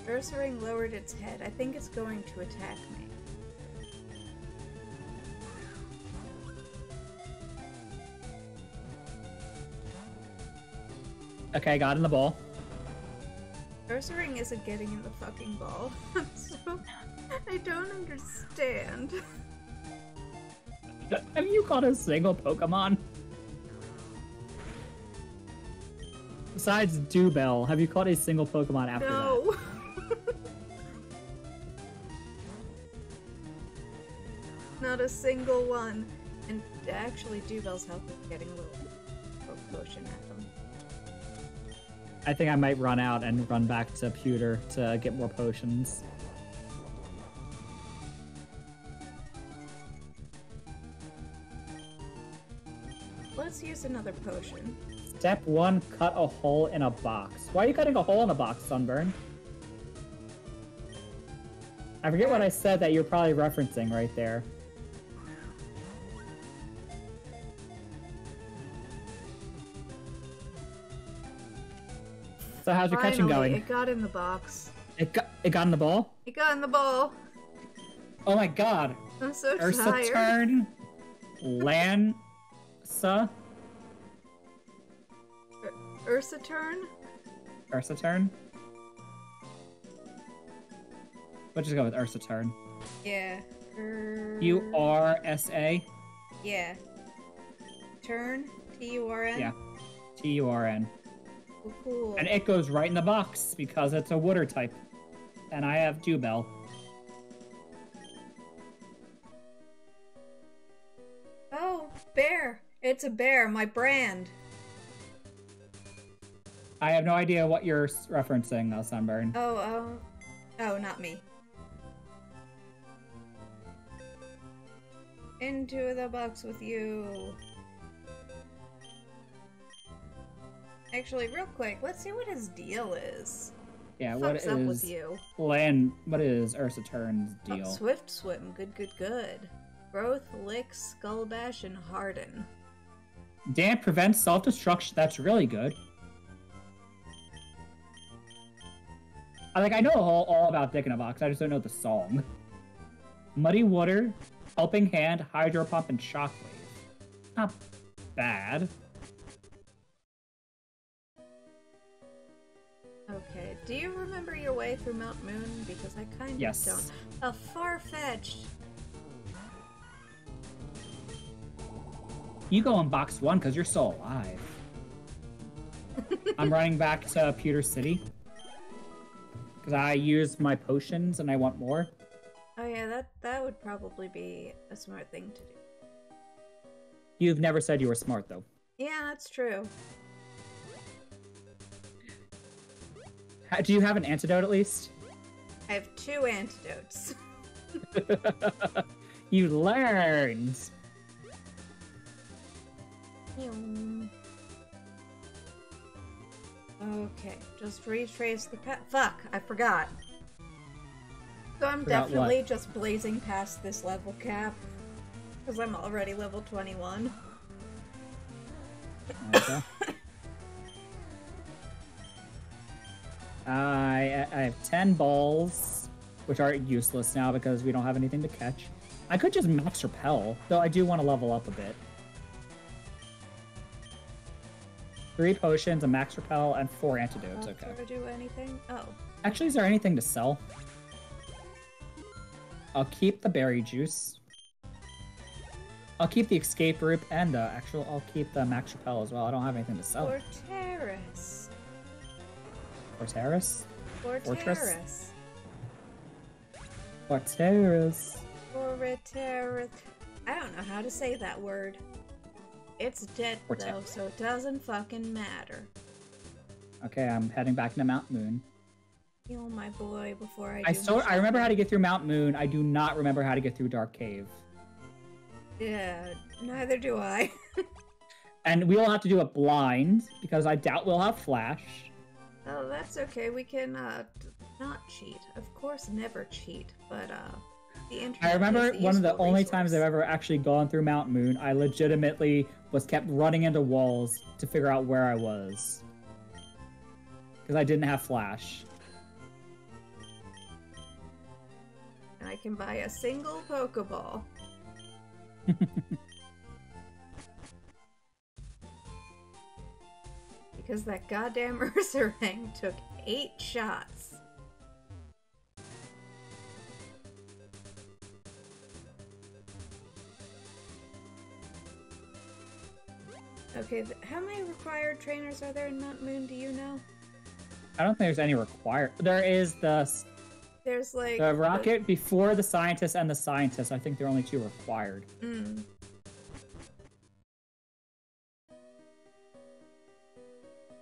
Ursa Ring lowered its head. I think it's going to attack me. Okay, I got in the ball. Ursa Ring isn't getting in the fucking ball. I'm so I don't understand. Have you caught a single Pokemon? Besides Dewbell, have you caught a single Pokemon after no. that? Not a single one. And actually, Dewbell's help is getting a little potion at them. I think I might run out and run back to Pewter to get more potions. Let's use another potion. Step one, cut a hole in a box. Why are you cutting a hole in a box, Sunburn? I forget what I said that you're probably referencing right there. So how's your Finally, catching going? It got in the box. It got it got in the ball? It got in the ball. Oh my god. I'm so Ursa tired. Turn. Lansa. Ur Ursa turn? Ursa turn? Let's just go with Ursa turn. Yeah. Ur U R S A? Yeah. Turn? T U R N? Yeah. T U R N. Cool. And it goes right in the box because it's a water type. And I have Dewbell. Oh, bear. It's a bear, my brand. I have no idea what you're referencing, though, Sunburn. Oh, oh. Oh, not me. Into the box with you. Actually, real quick, let's see what his deal is. Yeah, what is up with you? Land, what is Ursa Turn's deal? Oh, Swift Swim, good, good, good. Growth, Lick, Skull Bash, and Harden. Damn, prevents self-destruction. That's really good. I like. I know all, all about Dick in a Box. I just don't know the song. Muddy Water, Helping Hand, Hydro Pump, and Shockwave. Not bad. Okay, do you remember your way through Mount Moon? Because I kind of yes. don't. A far-fetched. You go in box one because you're so alive. I'm running back to Pewter City. Because I used my potions and I want more. Oh yeah, that, that would probably be a smart thing to do. You've never said you were smart, though. Yeah, that's true. Do you have an antidote, at least? I have two antidotes. You learned! Okay, just retrace the path. Fuck, I forgot. So I'm forgot definitely what? just blazing past this level cap. Because I'm already level twenty-one. Okay. I, I have ten balls, which are useless now because we don't have anything to catch. I could just max repel, though I do want to level up a bit. Three potions, a max repel, and four antidotes. Okay. Did I do anything? Oh. Actually, is there anything to sell? I'll keep the berry juice. I'll keep the escape route and the actual. I'll keep the max repel as well. I don't have anything to sell. Or terrace. Fortaris? Fortaris. Fortaris. Fortaris. I don't know how to say that word. It's dead though, so it doesn't fucking matter. Okay, I'm heading back to Mount Moon. Heal my boy before I. I so I remember how to get through Mount Moon. I do not remember how to get through Dark Cave. Yeah, neither do I. And we'll have to do it blind because I doubt we'll have Flash. Oh, that's okay. We can uh, not cheat. Of course, never cheat, but uh, the internet I remember is the one of the resource. only times I've ever actually gone through Mount Moon, I legitimately was kept running into walls to figure out where I was. Because I didn't have Flash. And I can buy a single Pokeball. Because that goddamn Ursaring took eight shots. Okay, how many required trainers are there in Mount Moon, do you know? I don't think there's any required. There is the... There's like... The rocket the... before the scientist and the scientist. I think there are only two required. Mm.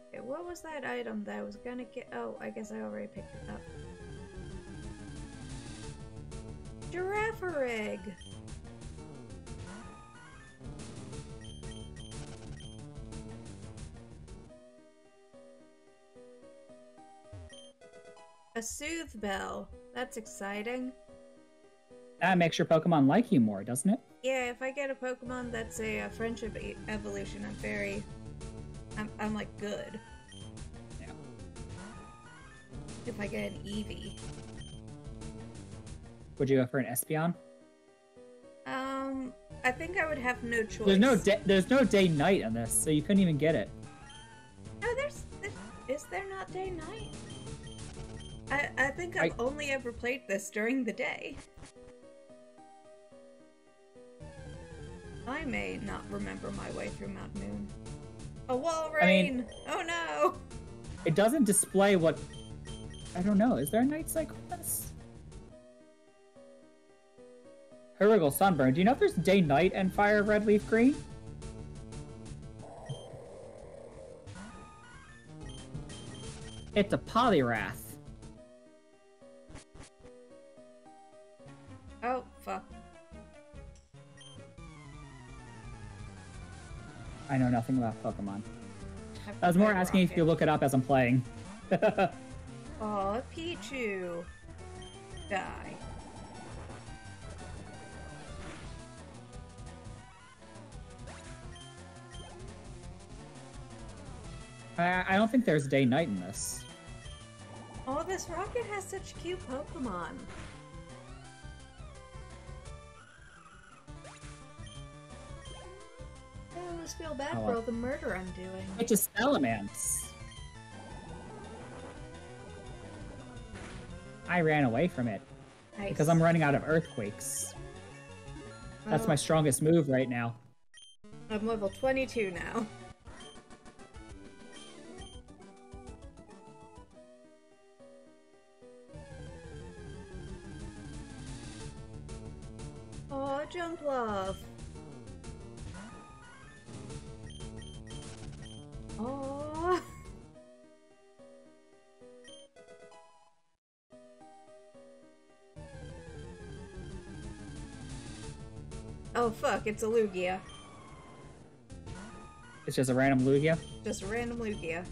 Okay, what was that item that I was gonna get? Oh, I guess I already picked it up. Giraffarig! A soothe bell. That's exciting. That makes your Pokemon like you more, doesn't it? Yeah, if I get a Pokemon that's a, a friendship e evolution, I'm very... I'm, I'm like, good. Yeah. If I get an Eevee. Would you go for an Espeon? Um, I think I would have no choice. There's no, there's no day-night on this, so you couldn't even get it. No, there's... there's is there not day-night? I, I think I've I... only ever played this during the day. I may not remember my way through Mount Moon. A Walrein! I mean, oh no! It doesn't display what... I don't know, is there a night cycle in this? Hurrigle Sunburn. Do you know if there's day, night, and fire, red, leaf, green? It's a Poliwrath. Oh, fuck. I know nothing about Pokemon. I was more asking rocket. If you look it up as I'm playing. Aw, Pichu. Die. I, I don't think there's day-night in this. Oh, this rocket has such cute Pokemon. I almost feel bad oh, well. for all the murder I'm doing. It's just Salamence. I ran away from it. Nice. Because I'm running out of Earthquakes. Oh. That's my strongest move right now. I'm level twenty-two now. Aw, Jumpluff! Aww. Oh fuck, it's a Lugia. It's just a random Lugia? Just a random Lugia.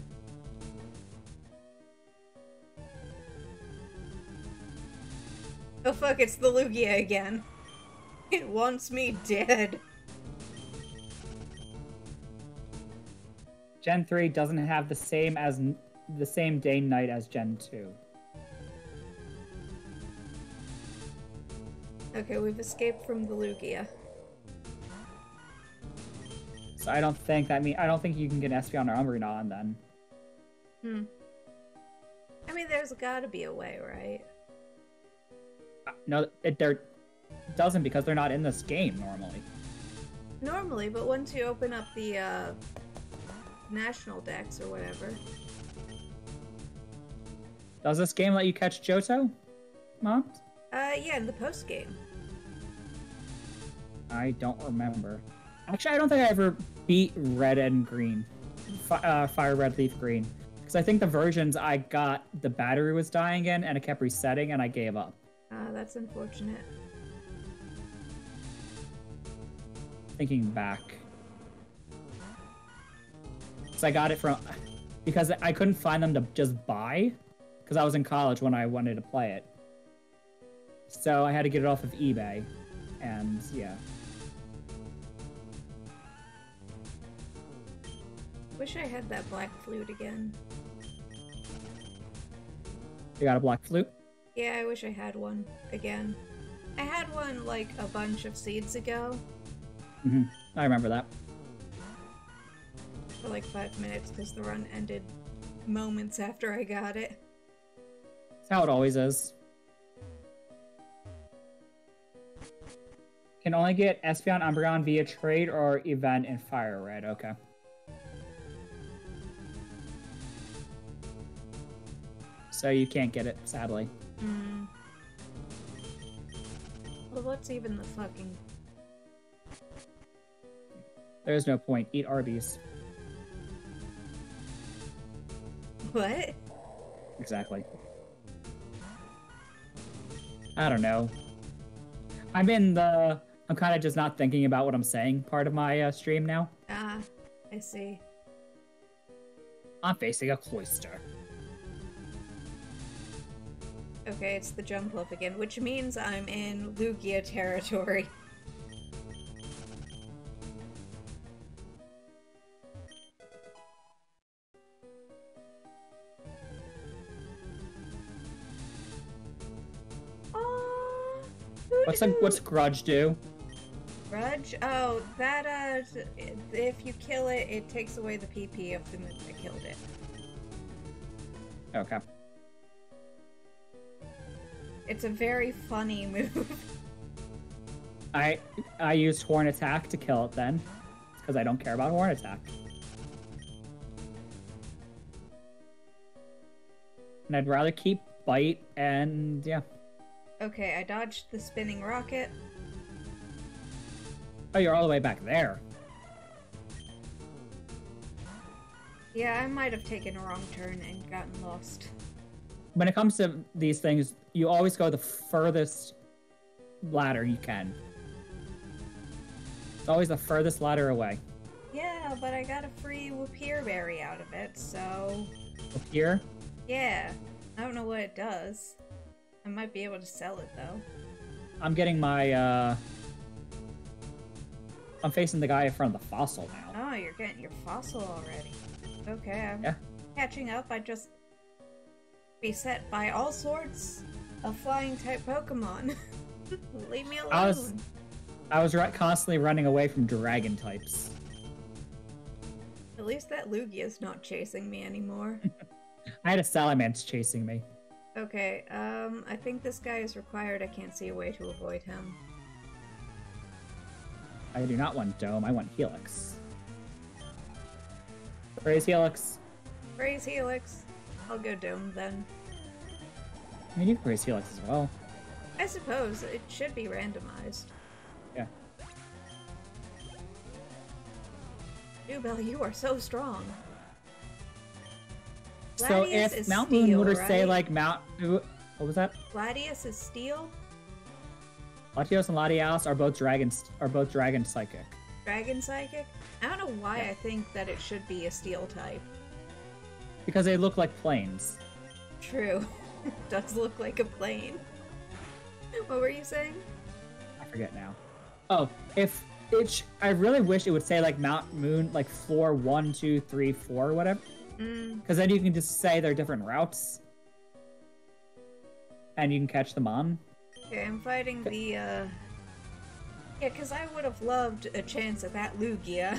Oh fuck, it's the Lugia again. It wants me dead. Gen three doesn't have the same as the same day and night as Gen two. Okay, we've escaped from the Lugia. So I don't think that mean I don't think you can get Espeon or Umbreon then. Hmm. I mean, there's got to be a way, right? Uh, no, it, there. Doesn't because they're not in this game normally. Normally, but once you open up the uh, national decks or whatever. Does this game let you catch Johto, Mom? Uh, yeah, in the post game. I don't remember. Actually, I don't think I ever beat Red and Green, Fi uh, Fire Red Leaf Green, because I think the versions I got the battery was dying in and it kept resetting and I gave up. Ah, uh, that's unfortunate. Thinking back, so I got it from because I couldn't find them to just buy because I was in college when I wanted to play it, so I had to get it off of eBay, and yeah. Wish I had that black flute again. You got a black flute? Yeah, I wish I had one again. I had one like a bunch of seeds ago. Mm-hmm. I remember that. For like five minutes, because the run ended moments after I got it. That's how it always is. Can only get Espeon, Umbreon via trade or event in Fire Red. Okay. so you can't get it, sadly. Mm. Well, what's even the fucking... There's no point. Eat Arby's. What? Exactly. I don't know. I'm in the... I'm kind of just not thinking about what I'm saying part of my uh, stream now. Ah, I see. I'm facing a cloister. Okay, it's the jump up again, which means I'm in Lugia territory. What's a, what's Grudge do? Grudge? Oh, that, uh, if you kill it, it takes away the P P of the moon that killed it. Okay. It's a very funny move. I, I used Horn Attack to kill it then, because I don't care about Horn Attack. And I'd rather keep Bite and, yeah. Okay, I dodged the spinning rocket. Oh, you're all the way back there. Yeah, I might have taken a wrong turn and gotten lost. When it comes to these things, you always go the furthest ladder you can. It's always the furthest ladder away. Yeah, but I got a free Wapir berry out of it, so... Wapir? Yeah. I don't know what it does. I might be able to sell it, though. I'm getting my, uh... I'm facing the guy in front of the fossil now. Oh, you're getting your fossil already. Okay, I'm yeah. catching up. I just... beset by all sorts of flying-type Pokemon. Leave me alone. I was, I was constantly running away from dragon-types. At least that Lugia's not chasing me anymore. I had a Salamence chasing me. Okay, um, I think this guy is required. I can't see a way to avoid him. I do not want Dome, I want Helix. Praise Helix. Praise Helix. I'll go Dome then. I do Praise Helix as well. I suppose. It should be randomized. Yeah. Dewbell, you are so strong. So Gladius if Mount Moon were to right? say like Mount, what was that? Gladius is steel. Latios and Latias are both dragons. Are both dragon psychic. Dragon psychic. I don't know why yeah. I think that it should be a steel type. Because they look like planes. True, it does look like a plane. What were you saying? I forget now. Oh, if it, I really wish it would say like Mount Moon, like floor one, two, three, four, or whatever. Because then you can just say they're different routes. And you can catch them on. Okay, I'm fighting the, uh... yeah, because I would have loved a chance at that Lugia.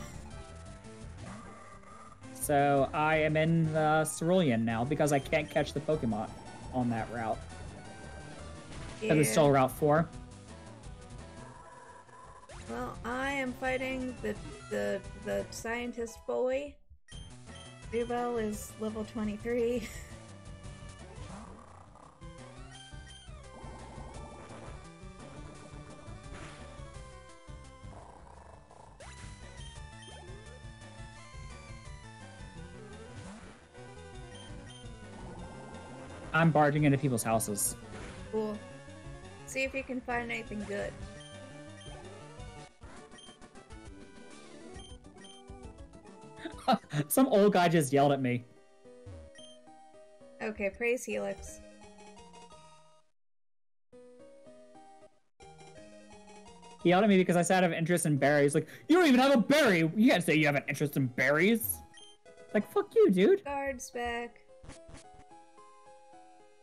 So, I am in the Cerulean now, because I can't catch the Pokemon on that route. Yeah. That is still Route four. Well, I am fighting the, the, the scientist boy. Dewbell is level twenty-three. I'm barging into people's houses. Cool. See if you can find anything good. Some old guy just yelled at me. Okay, praise Helix. He yelled at me because I said I have an interest in berries. Like, you don't even have a berry! You can't say you have an interest in berries! Like, fuck you, dude! Guards back.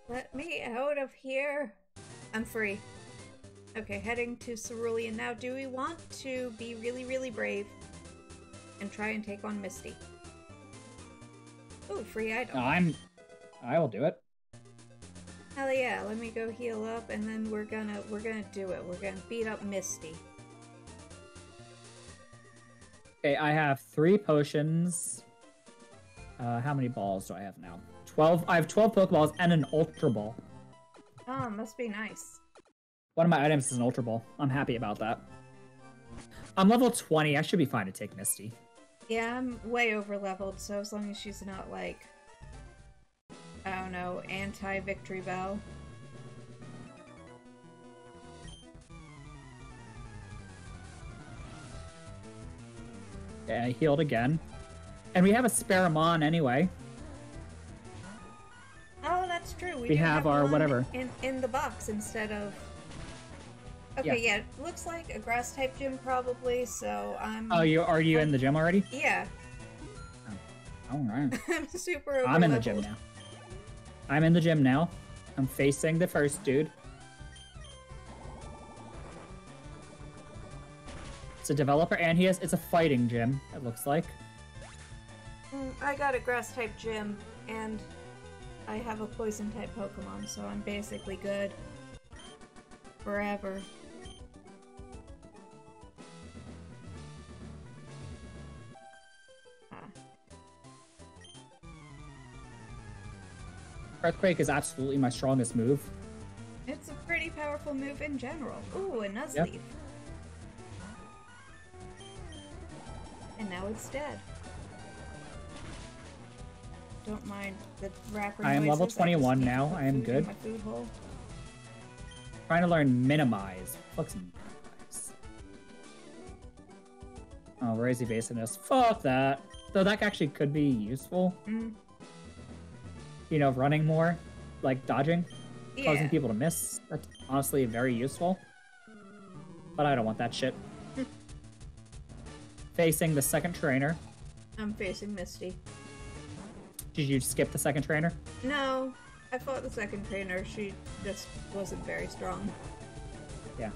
Let me out of here! I'm free. Okay, heading to Cerulean now. Do we want to be really, really brave? And try and take on Misty. Ooh, free item. No, I'm... I will do it. Hell yeah, let me go heal up and then we're gonna... We're gonna do it. We're gonna beat up Misty. Okay, I have three potions. Uh, how many balls do I have now? twelve. I have twelve Pokeballs and an Ultra Ball. Oh, must be nice. One of my items is an Ultra Ball. I'm happy about that. I'm level twenty. I should be fine to take Misty. Yeah, I'm way over leveled, so as long as she's not like, I don't know, anti-Victory Bell. Okay, I healed again. And we have a Sparamon anyway. Oh, that's true. We, we have, have our whatever. In, in the box instead of... Okay, yeah. yeah, looks like a grass type gym probably, so I'm... Oh, you are you I'm, in the gym already? Yeah. Oh, alright. I'm super over I'm in the gym now. I'm in the gym now. I'm facing the first dude. It's a developer, and he has... It's a fighting gym, it looks like. I got a grass type gym, and I have a poison type Pokemon, so I'm basically good. Forever. Earthquake is absolutely my strongest move. It's a pretty powerful move in general. Ooh, a Nuzleaf. Yep. And now it's dead. Don't mind the wrapper noises. I am level twenty-one now. I am good. My food hole. Trying to learn minimize. Fuck some minimize. Oh, raise evasiveness. Fuck that. So that actually could be useful. Mm. You know, running more, like dodging, yeah. Causing people to miss. That's honestly very useful. But I don't want that shit. Facing the second trainer. I'm facing Misty. Did you skip the second trainer? No, I fought the second trainer. She just wasn't very strong. Yeah.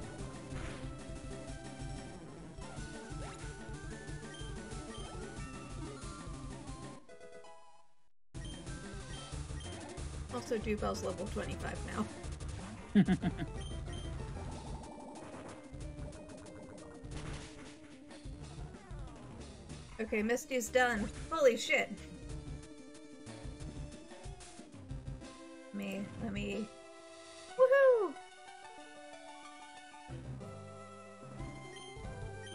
Also, Dewbell's level twenty-five now. Okay, Misty's done. Holy shit! Let me, let me... Woohoo!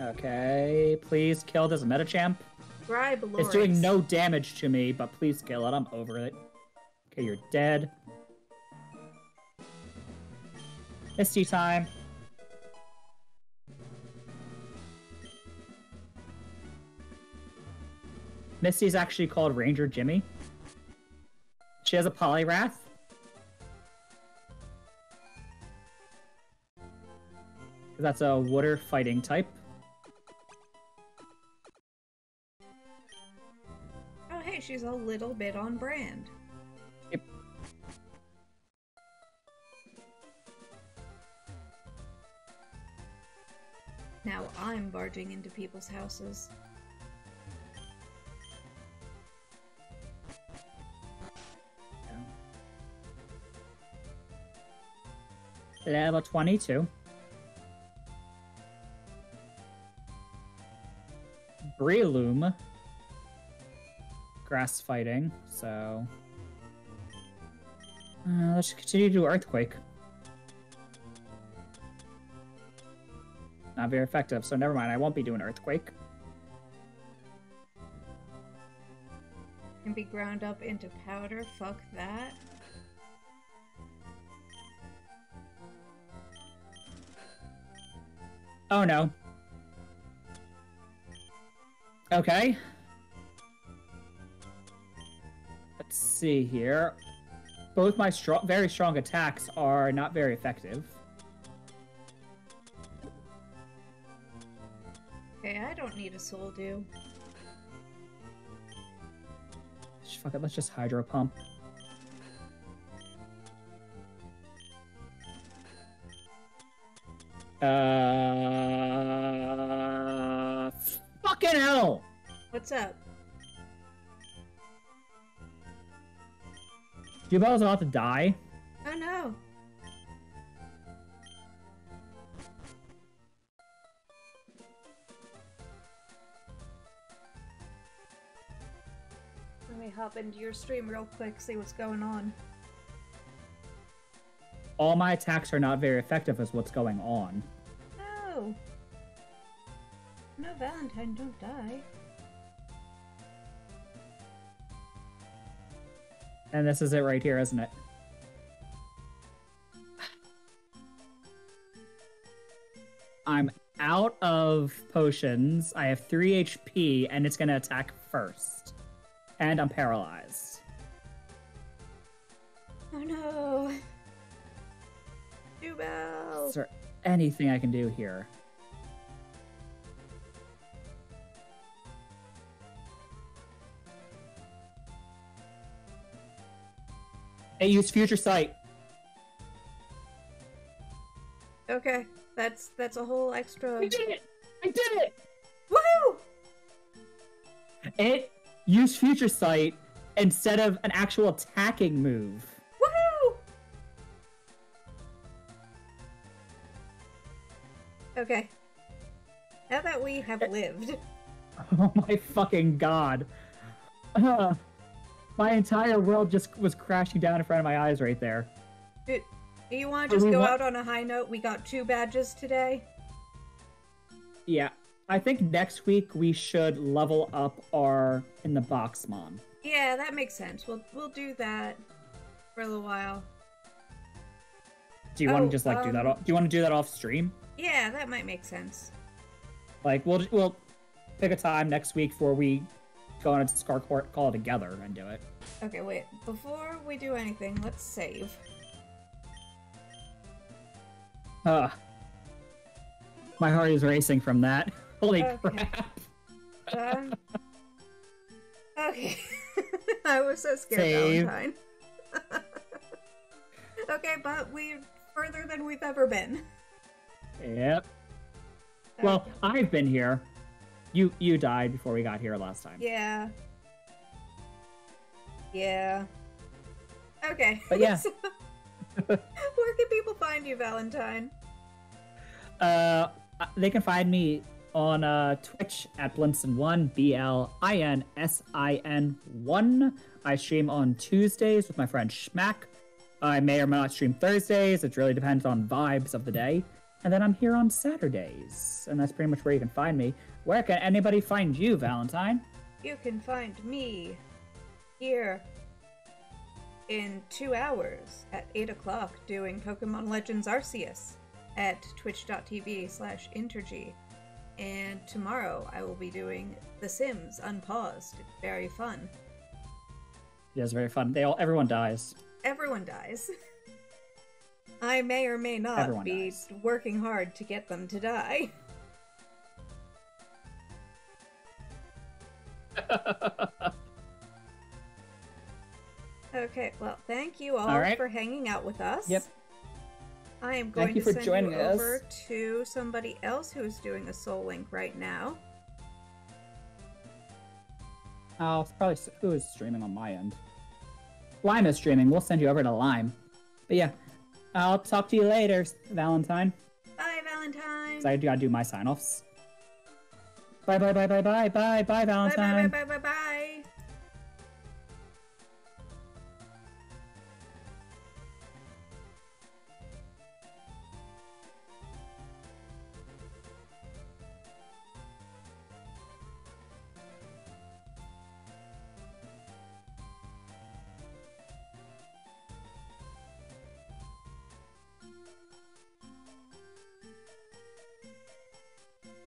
Okay, please kill this Metachamp. Griblorix. It's doing no damage to me, but please kill it. I'm over it. Okay, you're dead. Misty time. Misty's actually called Ranger Jimmy. She has a Poliwrath. That's a water fighting type. Oh hey, she's a little bit on brand. Yep. Now I'm barging into people's houses. Yeah. Level twenty-two. Breloom. Grass fighting, so... Uh, let's continue to do Earthquake. Not very effective, so never mind, I won't be doing Earthquake. Can be ground up into powder, fuck that. Oh no. Okay. Let's see here. Both my strong, very strong attacks are not very effective. Okay, I don't need a soul dew. Fuck it, let's just hydro pump. Uh, fucking hell! What's up? Dewbell's about to die. Oh no. Let me me hop into your stream real quick, see what's going on. All my attacks are not very effective is what's going on. No. No, Valentine, don't die. And this is it right here, isn't it? I'm out of potions. I have three H P, and it's going to attack first. And I'm paralyzed. Oh no. Jubel. Is there anything I can do here? It used Future Sight. Okay, that's that's a whole extra. I did it! I did it! Woohoo! It used Future Sight instead of an actual attacking move. Woohoo! Okay. Now that we have it... lived. Oh my fucking god. Uh. My entire world just was crashing down in front of my eyes right there. Do, do you want to just go out on a high note? We got two badges today. Yeah. I think next week we should level up our in the box, Mom. Yeah, that makes sense. We'll we'll do that for a little while. Do you oh, want to just like um, do that off, do you want to do that off stream? Yeah, that might make sense. Like we'll we'll pick a time next week for we go on a Discord call together and do it. Okay, wait. Before we do anything, let's save. Uh, my heart is racing from that. Holy okay. crap. Um, okay. I was so scared, save. Valentine. Okay, but we're further than we've ever been. Yep. Okay. Well, I've been here. You you died before we got here last time. Yeah. Yeah. Okay. But yeah. So, where can people find you, Valentine? Uh, they can find me on uh, Twitch at Blinsin one, B L I N S I N one. I stream on Tuesdays with my friend Schmack. I may or may not stream Thursdays. It really depends on vibes of the day. And then I'm here on Saturdays. And that's pretty much where you can find me. Where can anybody find you, Valentine? You can find me here in two hours at eight o'clock doing Pokemon Legends Arceus at twitch dot T V slash Intergy. And tomorrow I will be doing The Sims Unpaused. It's very fun. It is very fun. They all, everyone dies. Everyone dies. I may or may not Everyone be dies. working hard to get them to die. Okay, well, thank you all, all right. for hanging out with us. Yep. I am going thank you to for send joining you us. over to somebody else who is doing a Soul Link right now. Oh, it's probably who is streaming on my end. Lime is streaming. We'll send you over to Lime. But yeah. I'll talk to you later, Valentine. Bye, Valentine. I gotta do my sign-offs. Bye, bye, bye, bye, bye, bye, bye, Valentine. Bye, bye, bye, bye, bye, bye.